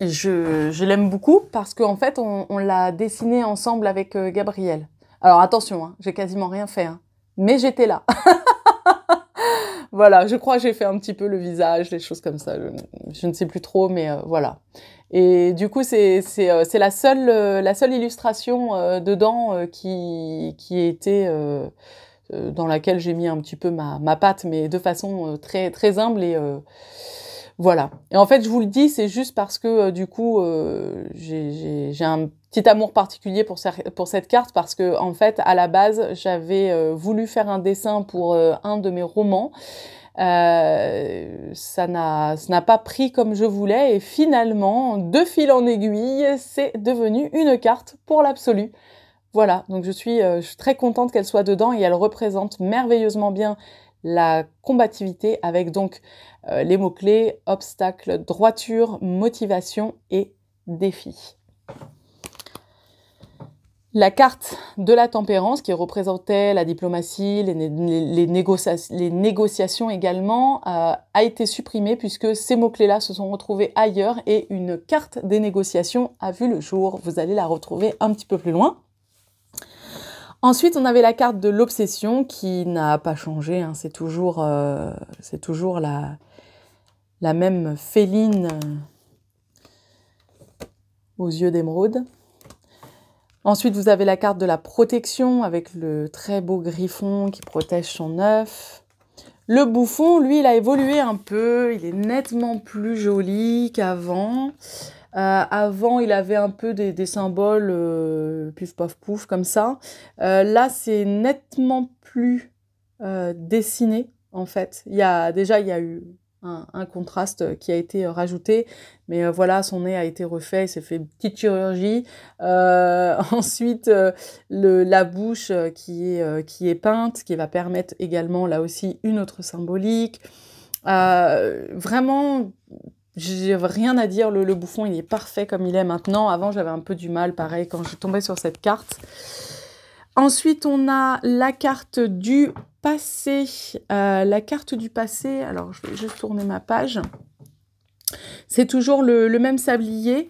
Je l'aime beaucoup parce qu'en fait, on l'a dessinée ensemble avec Gabriel. Alors attention, hein, j'ai quasiment rien fait, hein, mais j'étais là. Voilà, je crois que j'ai fait un petit peu le visage, des choses comme ça. Je ne sais plus trop, mais voilà. Et du coup, c'est la seule illustration dedans qui était... dans laquelle j'ai mis un petit peu ma patte, mais de façon très, très humble et... Voilà. Et en fait, je vous le dis, c'est juste parce que du coup, j'ai un petit amour particulier pour cette carte parce que, en fait, à la base, j'avais voulu faire un dessin pour un de mes romans. Ça n'a pas pris comme je voulais et finalement, de fil en aiguille, c'est devenu une carte pour l'absolu. Voilà. Donc, je suis très contente qu'elle soit dedans et elle représente merveilleusement bien la combativité avec donc les mots-clés, obstacles, droiture, motivation et défi. La carte de la tempérance qui représentait la diplomatie, les négociations également, a été supprimée puisque ces mots-clés-là se sont retrouvés ailleurs et une carte des négociations a vu le jour. Vous allez la retrouver un petit peu plus loin. Ensuite, on avait la carte de l'obsession qui n'a pas changé, hein, c'est toujours la même féline aux yeux d'émeraude. Ensuite, vous avez la carte de la protection avec le très beau griffon qui protège son œuf. Le bouffon, lui, il a évolué un peu, il est nettement plus joli qu'avant. Avant, il avait un peu des symboles pif paf pouf comme ça. Là, c'est nettement plus dessiné en fait. Il y a eu un contraste qui a été rajouté, mais voilà, son nez a été refait, il s'est fait une petite chirurgie. Ensuite, la bouche qui est peinte, qui va permettre également là aussi une autre symbolique. Vraiment. J'ai rien à dire, le bouffon, il est parfait comme il est maintenant. Avant, j'avais un peu du mal, pareil, quand je tombais sur cette carte. Ensuite, on a la carte du passé. Alors je vais juste tourner ma page. C'est toujours le même sablier.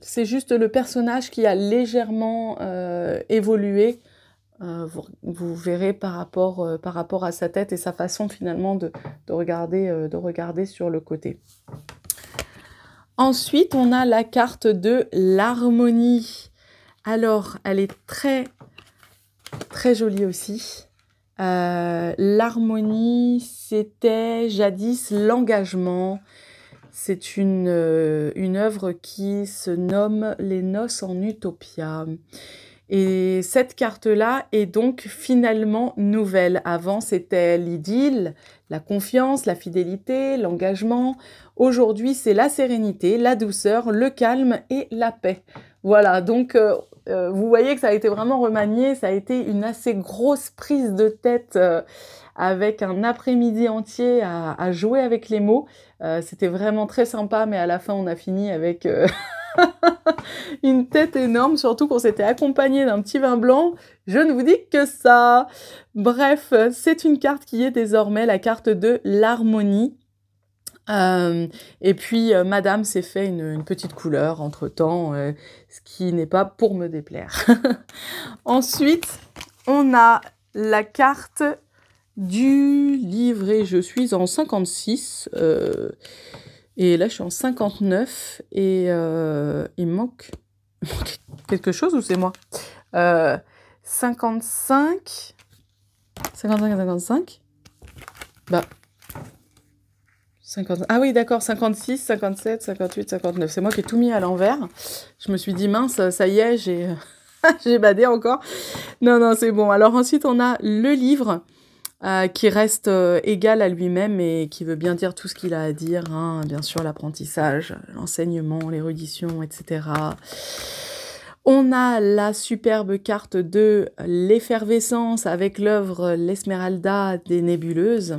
C'est juste le personnage qui a légèrement évolué. Vous verrez par rapport à sa tête et sa façon finalement de regarder sur le côté. Ensuite, on a la carte de l'harmonie. Alors, elle est très, très jolie aussi. L'harmonie, c'était jadis l'engagement. C'est une œuvre qui se nomme « Les noces en Utopia ». Et cette carte-là est donc finalement nouvelle. Avant, c'était l'idylle, la confiance, la fidélité, l'engagement. Aujourd'hui, c'est la sérénité, la douceur, le calme et la paix. Voilà, donc vous voyez que ça a été vraiment remanié. Ça a été une assez grosse prise de tête avec un après-midi entier à jouer avec les mots. C'était vraiment très sympa, mais à la fin, on a fini avec... une tête énorme, surtout qu'on s'était accompagné d'un petit vin blanc. Je ne vous dis que ça. Bref, c'est une carte qui est désormais la carte de l'harmonie. Et puis, madame s'est fait une petite couleur entre-temps, ce qui n'est pas pour me déplaire. Ensuite, on a la carte du livre et je suis en 56. Et là, je suis en 59 et il me manque quelque chose ou c'est moi 55 bah 50, ah oui d'accord, 56, 57, 58, 59, c'est moi qui ai tout mis à l'envers, je me suis dit mince ça y est j'ai j'ai badé encore, non c'est bon. Alors ensuite on a le livre qui reste égal à lui-même et qui veut bien dire tout ce qu'il a à dire, hein. Bien sûr l'apprentissage, l'enseignement, l'érudition, etc. On a la superbe carte de l'effervescence avec l'œuvre L'Esmeralda des nébuleuses.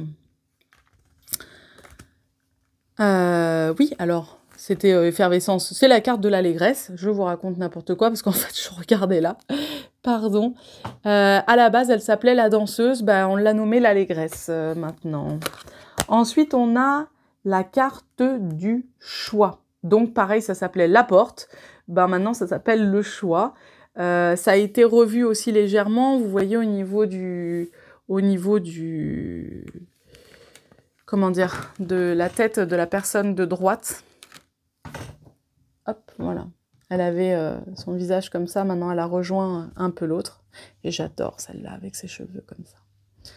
Oui, alors, c'était effervescence. C'est la carte de l'allégresse. Je vous raconte n'importe quoi parce qu'en fait, je regardais là. Pardon. À la base, elle s'appelait la danseuse. Ben, on l'a nommée l'allégresse maintenant. Ensuite, on a la carte du choix. Donc, pareil, ça s'appelait la porte. Ben, maintenant, ça s'appelle le choix. Ça a été revu aussi légèrement. Vous voyez, au niveau du comment dire, de la tête de la personne de droite. Hop, voilà. Elle avait son visage comme ça, maintenant elle a rejoint un peu l'autre. Et j'adore celle-là, avec ses cheveux comme ça.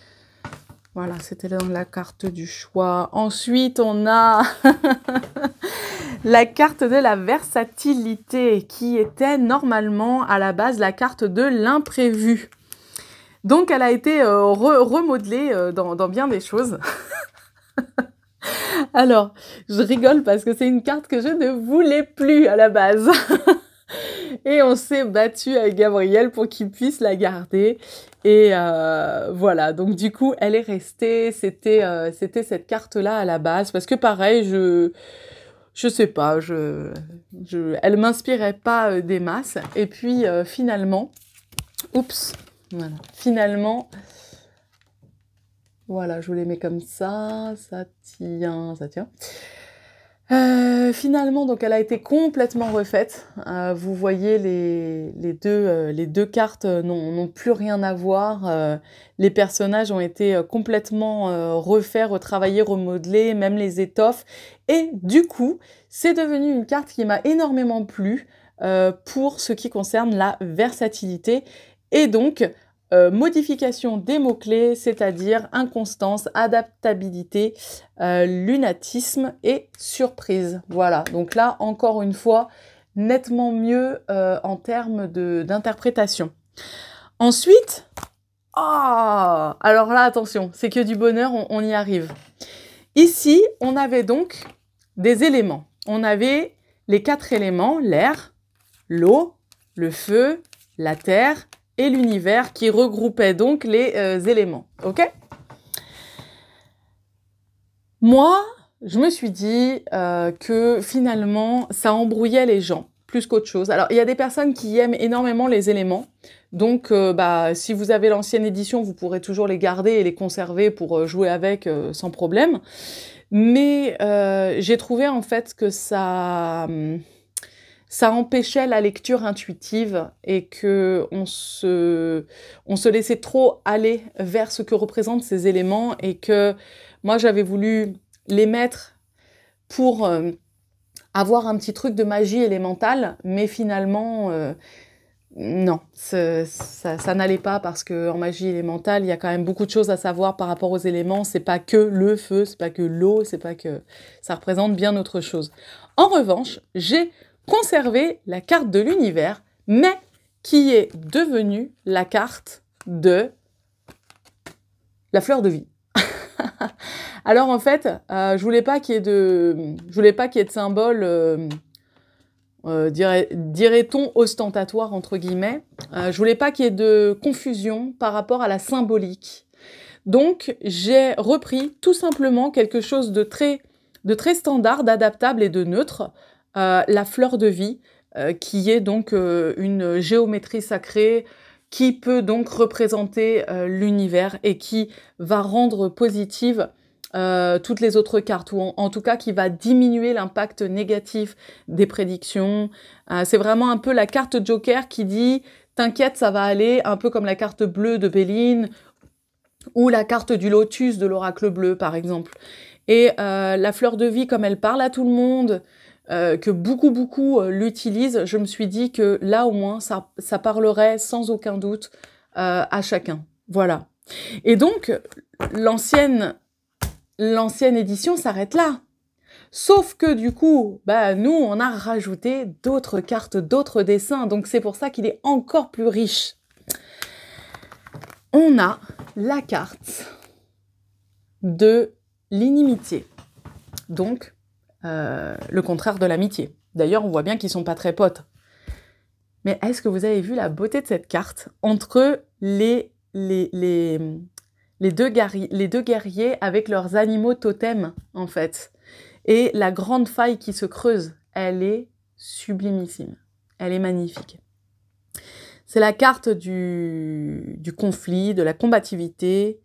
Voilà, c'était dans la carte du choix. Ensuite, on a la carte de la versatilité, qui était normalement à la base la carte de l'imprévu. Donc, elle a été remodelée dans bien des choses. Alors, je rigole parce que c'est une carte que je ne voulais plus à la base. Et on s'est battu avec Gabriel pour qu'il puisse la garder. Et voilà, donc du coup, elle est restée. C'était cette carte-là à la base. Parce que pareil, je sais pas, elle m'inspirait pas des masses. Et puis, finalement... Oups, voilà. Finalement... Voilà, je vous les mets comme ça, ça tient. Finalement, donc elle a été complètement refaite. Vous voyez les deux cartes n'ont plus rien à voir. Les personnages ont été complètement refaits, retravaillés, remodelés, même les étoffes. Et du coup, c'est devenu une carte qui m'a énormément plu pour ce qui concerne la versatilité. Et donc... modification des mots-clés, c'est-à-dire inconstance, adaptabilité, lunatisme et surprise. Voilà, donc là, encore une fois, nettement mieux en termes d'interprétation. Ensuite, alors là, attention, c'est que du bonheur, on y arrive. Ici, on avait donc des éléments. On avait les 4 éléments, l'air, l'eau, le feu, la terre, et l'univers qui regroupait donc les éléments, ok? Moi, je me suis dit que finalement, ça embrouillait les gens, plus qu'autre chose. Alors, il y a des personnes qui aiment énormément les éléments, donc si vous avez l'ancienne édition, vous pourrez toujours les garder et les conserver pour jouer avec sans problème. Mais j'ai trouvé en fait que ça... ça empêchait la lecture intuitive et que on se laissait trop aller vers ce que représentent ces éléments et que moi j'avais voulu les mettre pour avoir un petit truc de magie élémentale, mais finalement non, ça n'allait pas parce que en magie élémentale il y a quand même beaucoup de choses à savoir par rapport aux éléments. C'est pas que le feu, c'est pas que l'eau, c'est pas que ça représente bien autre chose. En revanche, j'ai conserver la carte de l'univers, mais qui est devenue la carte de la fleur de vie. Alors en fait, je voulais pas qu'il y ait de symbole, dirait-on ostentatoire entre guillemets. Je voulais pas qu'il y ait de confusion par rapport à la symbolique. Donc j'ai repris tout simplement quelque chose de très standard, d'adaptable et de neutre. La fleur de vie, qui est donc une géométrie sacrée qui peut donc représenter l'univers et qui va rendre positive toutes les autres cartes, ou en tout cas qui va diminuer l'impact négatif des prédictions. C'est vraiment un peu la carte Joker qui dit « t'inquiète, ça va aller », un peu comme la carte bleue de Béline ou la carte du lotus de l'oracle bleu, par exemple. Et la fleur de vie, comme elle parle à tout le monde, que beaucoup l'utilisent, je me suis dit que là au moins ça parlerait sans aucun doute à chacun. Voilà. Et donc l'ancienne édition s'arrête là. Sauf que du coup, bah, nous, on a rajouté d'autres cartes, d'autres dessins. Donc c'est pour ça qu'il est encore plus riche. On a la carte de l'inimitié. Donc le contraire de l'amitié. D'ailleurs, on voit bien qu'ils ne sont pas très potes. Mais est-ce que vous avez vu la beauté de cette carte entre les deux guerriers avec leurs animaux totems, en fait? Et la grande faille qui se creuse, elle est sublimissime. Elle est magnifique. C'est la carte du conflit, de la combativité,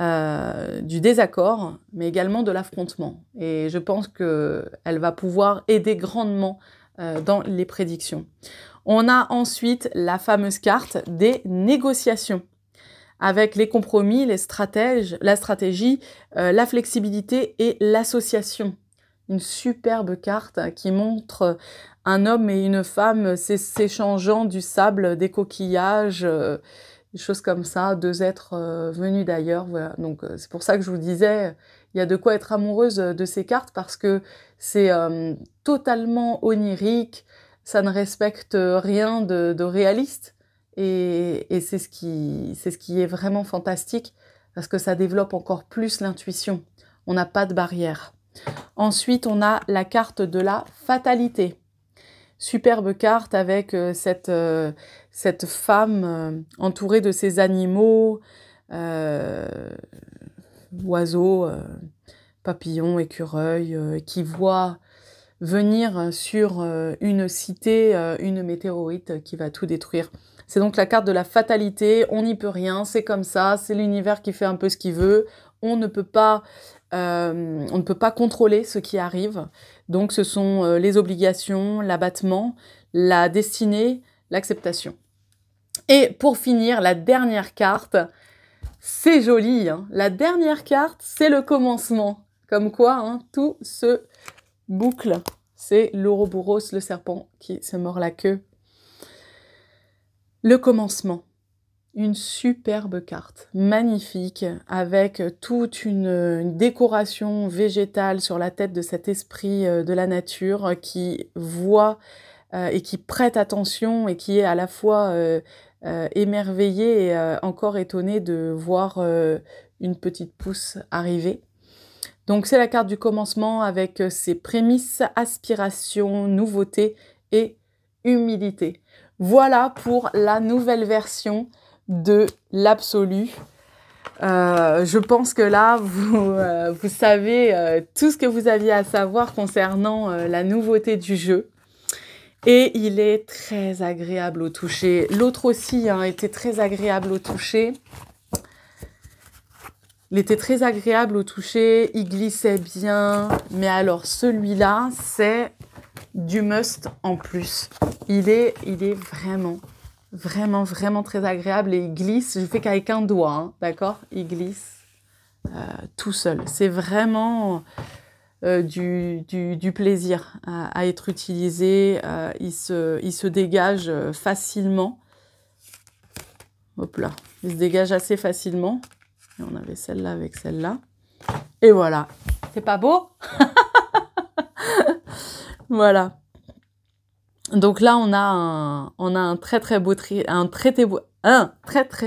du désaccord, mais également de l'affrontement. Et je pense qu'elle va pouvoir aider grandement dans les prédictions. On a ensuite la fameuse carte des négociations, avec les compromis, les stratèges, la stratégie, la flexibilité et l'association. Une superbe carte qui montre un homme et une femme s'échangeant du sable, des coquillages, des choses comme ça, deux êtres venus d'ailleurs. Voilà. Donc c'est pour ça que je vous disais, il y a de quoi être amoureuse de ces cartes parce que c'est totalement onirique, ça ne respecte rien de réaliste et c'est ce qui est vraiment fantastique parce que ça développe encore plus l'intuition. On n'a pas de barrière. Ensuite, on a la carte de la fatalité. Superbe carte avec cette femme entourée de ses animaux, oiseaux, papillons, écureuils, qui voit venir sur une cité une météorite qui va tout détruire. C'est donc la carte de la fatalité, on n'y peut rien, c'est comme ça, c'est l'univers qui fait un peu ce qu'il veut, on ne peut pas contrôler ce qui arrive. Donc ce sont les obligations, l'abattement, la destinée, l'acceptation. Et pour finir, la dernière carte, c'est joli, hein. La dernière carte, c'est le commencement. Comme quoi, hein, tout se boucle. C'est l'Ouroboros, le serpent qui se mord la queue. Le commencement. Une superbe carte, magnifique, avec toute une décoration végétale sur la tête de cet esprit de la nature qui voit et qui prête attention et qui est à la fois émerveillé et encore étonné de voir une petite pousse arriver. Donc c'est la carte du commencement avec ses prémices, aspirations, nouveautés et humilité. Voilà pour la nouvelle version de l'absolu. Je pense que là, vous savez tout ce que vous aviez à savoir concernant la nouveauté du jeu. Et il est très agréable au toucher. L'autre aussi était très agréable au toucher. Il était très agréable au toucher, il glissait bien. Mais alors celui-là, c'est du must en plus. Il est vraiment très agréable et il glisse, je fais qu'avec un doigt, hein, d'accord? Il glisse tout seul. C'est vraiment du plaisir à être utilisé. Il se dégage facilement. Hop là, il se dégage assez facilement. Et on avait celle-là avec celle-là. Et voilà, c'est pas beau? Voilà. Donc là, on a un très très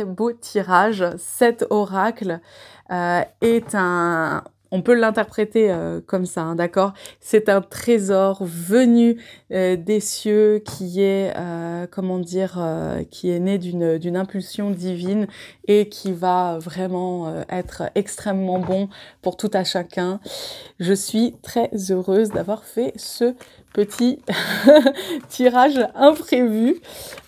beau tirage. Cet oracle est un... On peut l'interpréter comme ça, hein, d'accord? C'est un trésor venu des cieux qui est, qui est né d'une impulsion divine et qui va vraiment être extrêmement bon pour tout à chacun. Je suis très heureuse d'avoir fait ce petit tirage imprévu.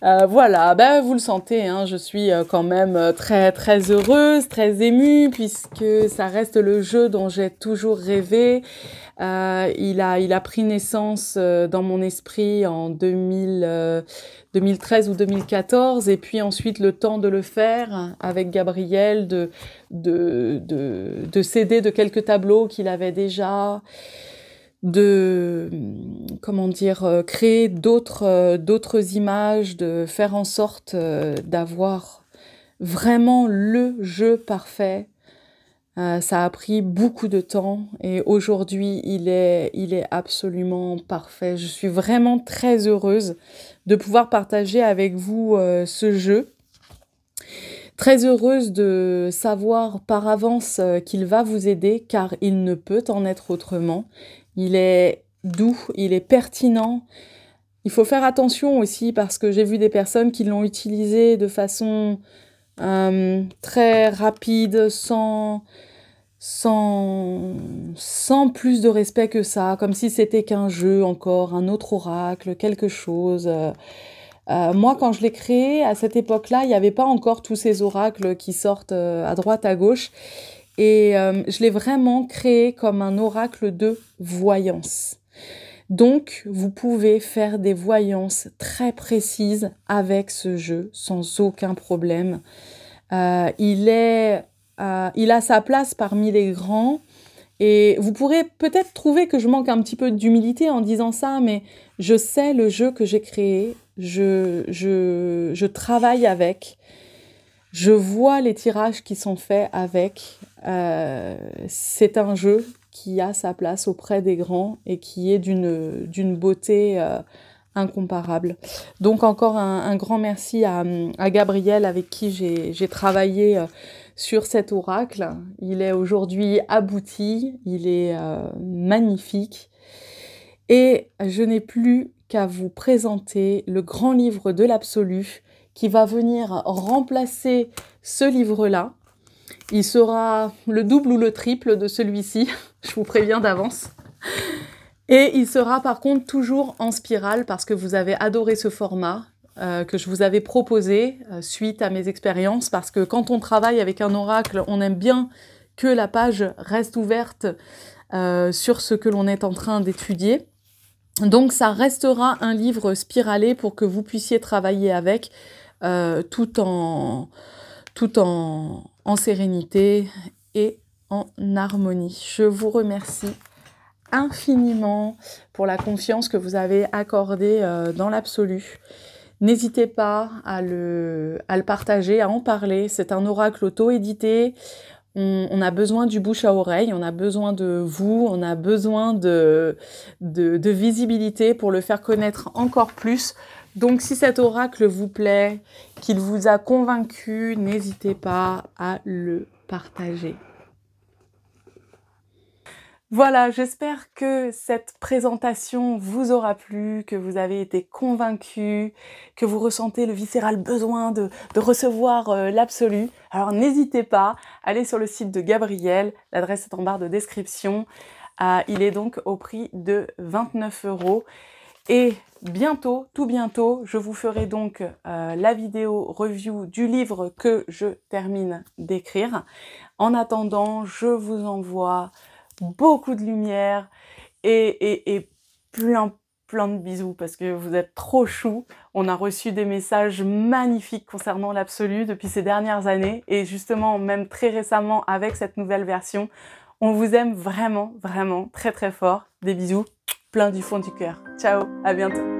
Voilà, ben, vous le sentez, hein, je suis quand même très heureuse, très émue, puisque ça reste le jeu dont j'ai toujours rêvé. Il a pris naissance dans mon esprit en 2013 ou 2014, et puis ensuite le temps de le faire avec Gabriel, de s'aider de quelques tableaux qu'il avait déjà... de créer d'autres images, de faire en sorte d'avoir vraiment le jeu parfait. Ça a pris beaucoup de temps et aujourd'hui, il est absolument parfait. Je suis vraiment très heureuse de pouvoir partager avec vous ce jeu. Très heureuse de savoir par avance qu'il va vous aider car il ne peut en être autrement. Il est doux, il est pertinent. Il faut faire attention aussi parce que j'ai vu des personnes qui l'ont utilisé de façon très rapide, sans plus de respect que ça, comme si c'était qu'un jeu encore, un autre oracle, quelque chose. Moi, quand je l'ai créé, à cette époque-là, il n'y avait pas encore tous ces oracles qui sortent à droite, à gauche. Et je l'ai vraiment créé comme un oracle de voyance. Donc, vous pouvez faire des voyances très précises avec ce jeu, sans aucun problème. Il a sa place parmi les grands. Et vous pourrez peut-être trouver que je manque un petit peu d'humilité en disant ça, mais je sais le jeu que j'ai créé. Je travaille avec, je vois les tirages qui sont faits avec. C'est un jeu qui a sa place auprès des grands et qui est d'une beauté incomparable. Donc encore un grand merci à Gabriel avec qui j'ai travaillé sur cet oracle. Il est aujourd'hui abouti, il est magnifique et je n'ai plus qu'à vous présenter le grand livre de l'absolu qui va venir remplacer ce livre-là. Il sera le double ou le triple de celui-ci, je vous préviens d'avance. Et il sera par contre toujours en spirale parce que vous avez adoré ce format que je vous avais proposé suite à mes expériences, parce que quand on travaille avec un oracle, on aime bien que la page reste ouverte sur ce que l'on est en train d'étudier. Donc ça restera un livre spiralé pour que vous puissiez travailler avec tout en sérénité et en harmonie. Je vous remercie infiniment pour la confiance que vous avez accordée dans l'absolu. N'hésitez pas à le partager, à en parler. C'est un oracle auto-édité. On a besoin du bouche à oreille, on a besoin de vous, on a besoin de visibilité pour le faire connaître encore plus. Donc si cet oracle vous plaît, qu'il vous a convaincu, n'hésitez pas à le partager. Voilà, j'espère que cette présentation vous aura plu, que vous avez été convaincus, que vous ressentez le viscéral besoin de recevoir l'absolu. Alors n'hésitez pas, allez sur le site de Gabriel, l'adresse est en barre de description. Il est donc au prix de 29 €. Et bientôt, tout bientôt, je vous ferai donc la vidéo review du livre que je termine d'écrire. En attendant, je vous envoie beaucoup de lumière et plein de bisous parce que vous êtes trop choux. On a reçu des messages magnifiques concernant l'absolu depuis ces dernières années et justement même très récemment avec cette nouvelle version. On vous aime vraiment, vraiment très fort. Des bisous plein du fond du cœur. Ciao, à bientôt.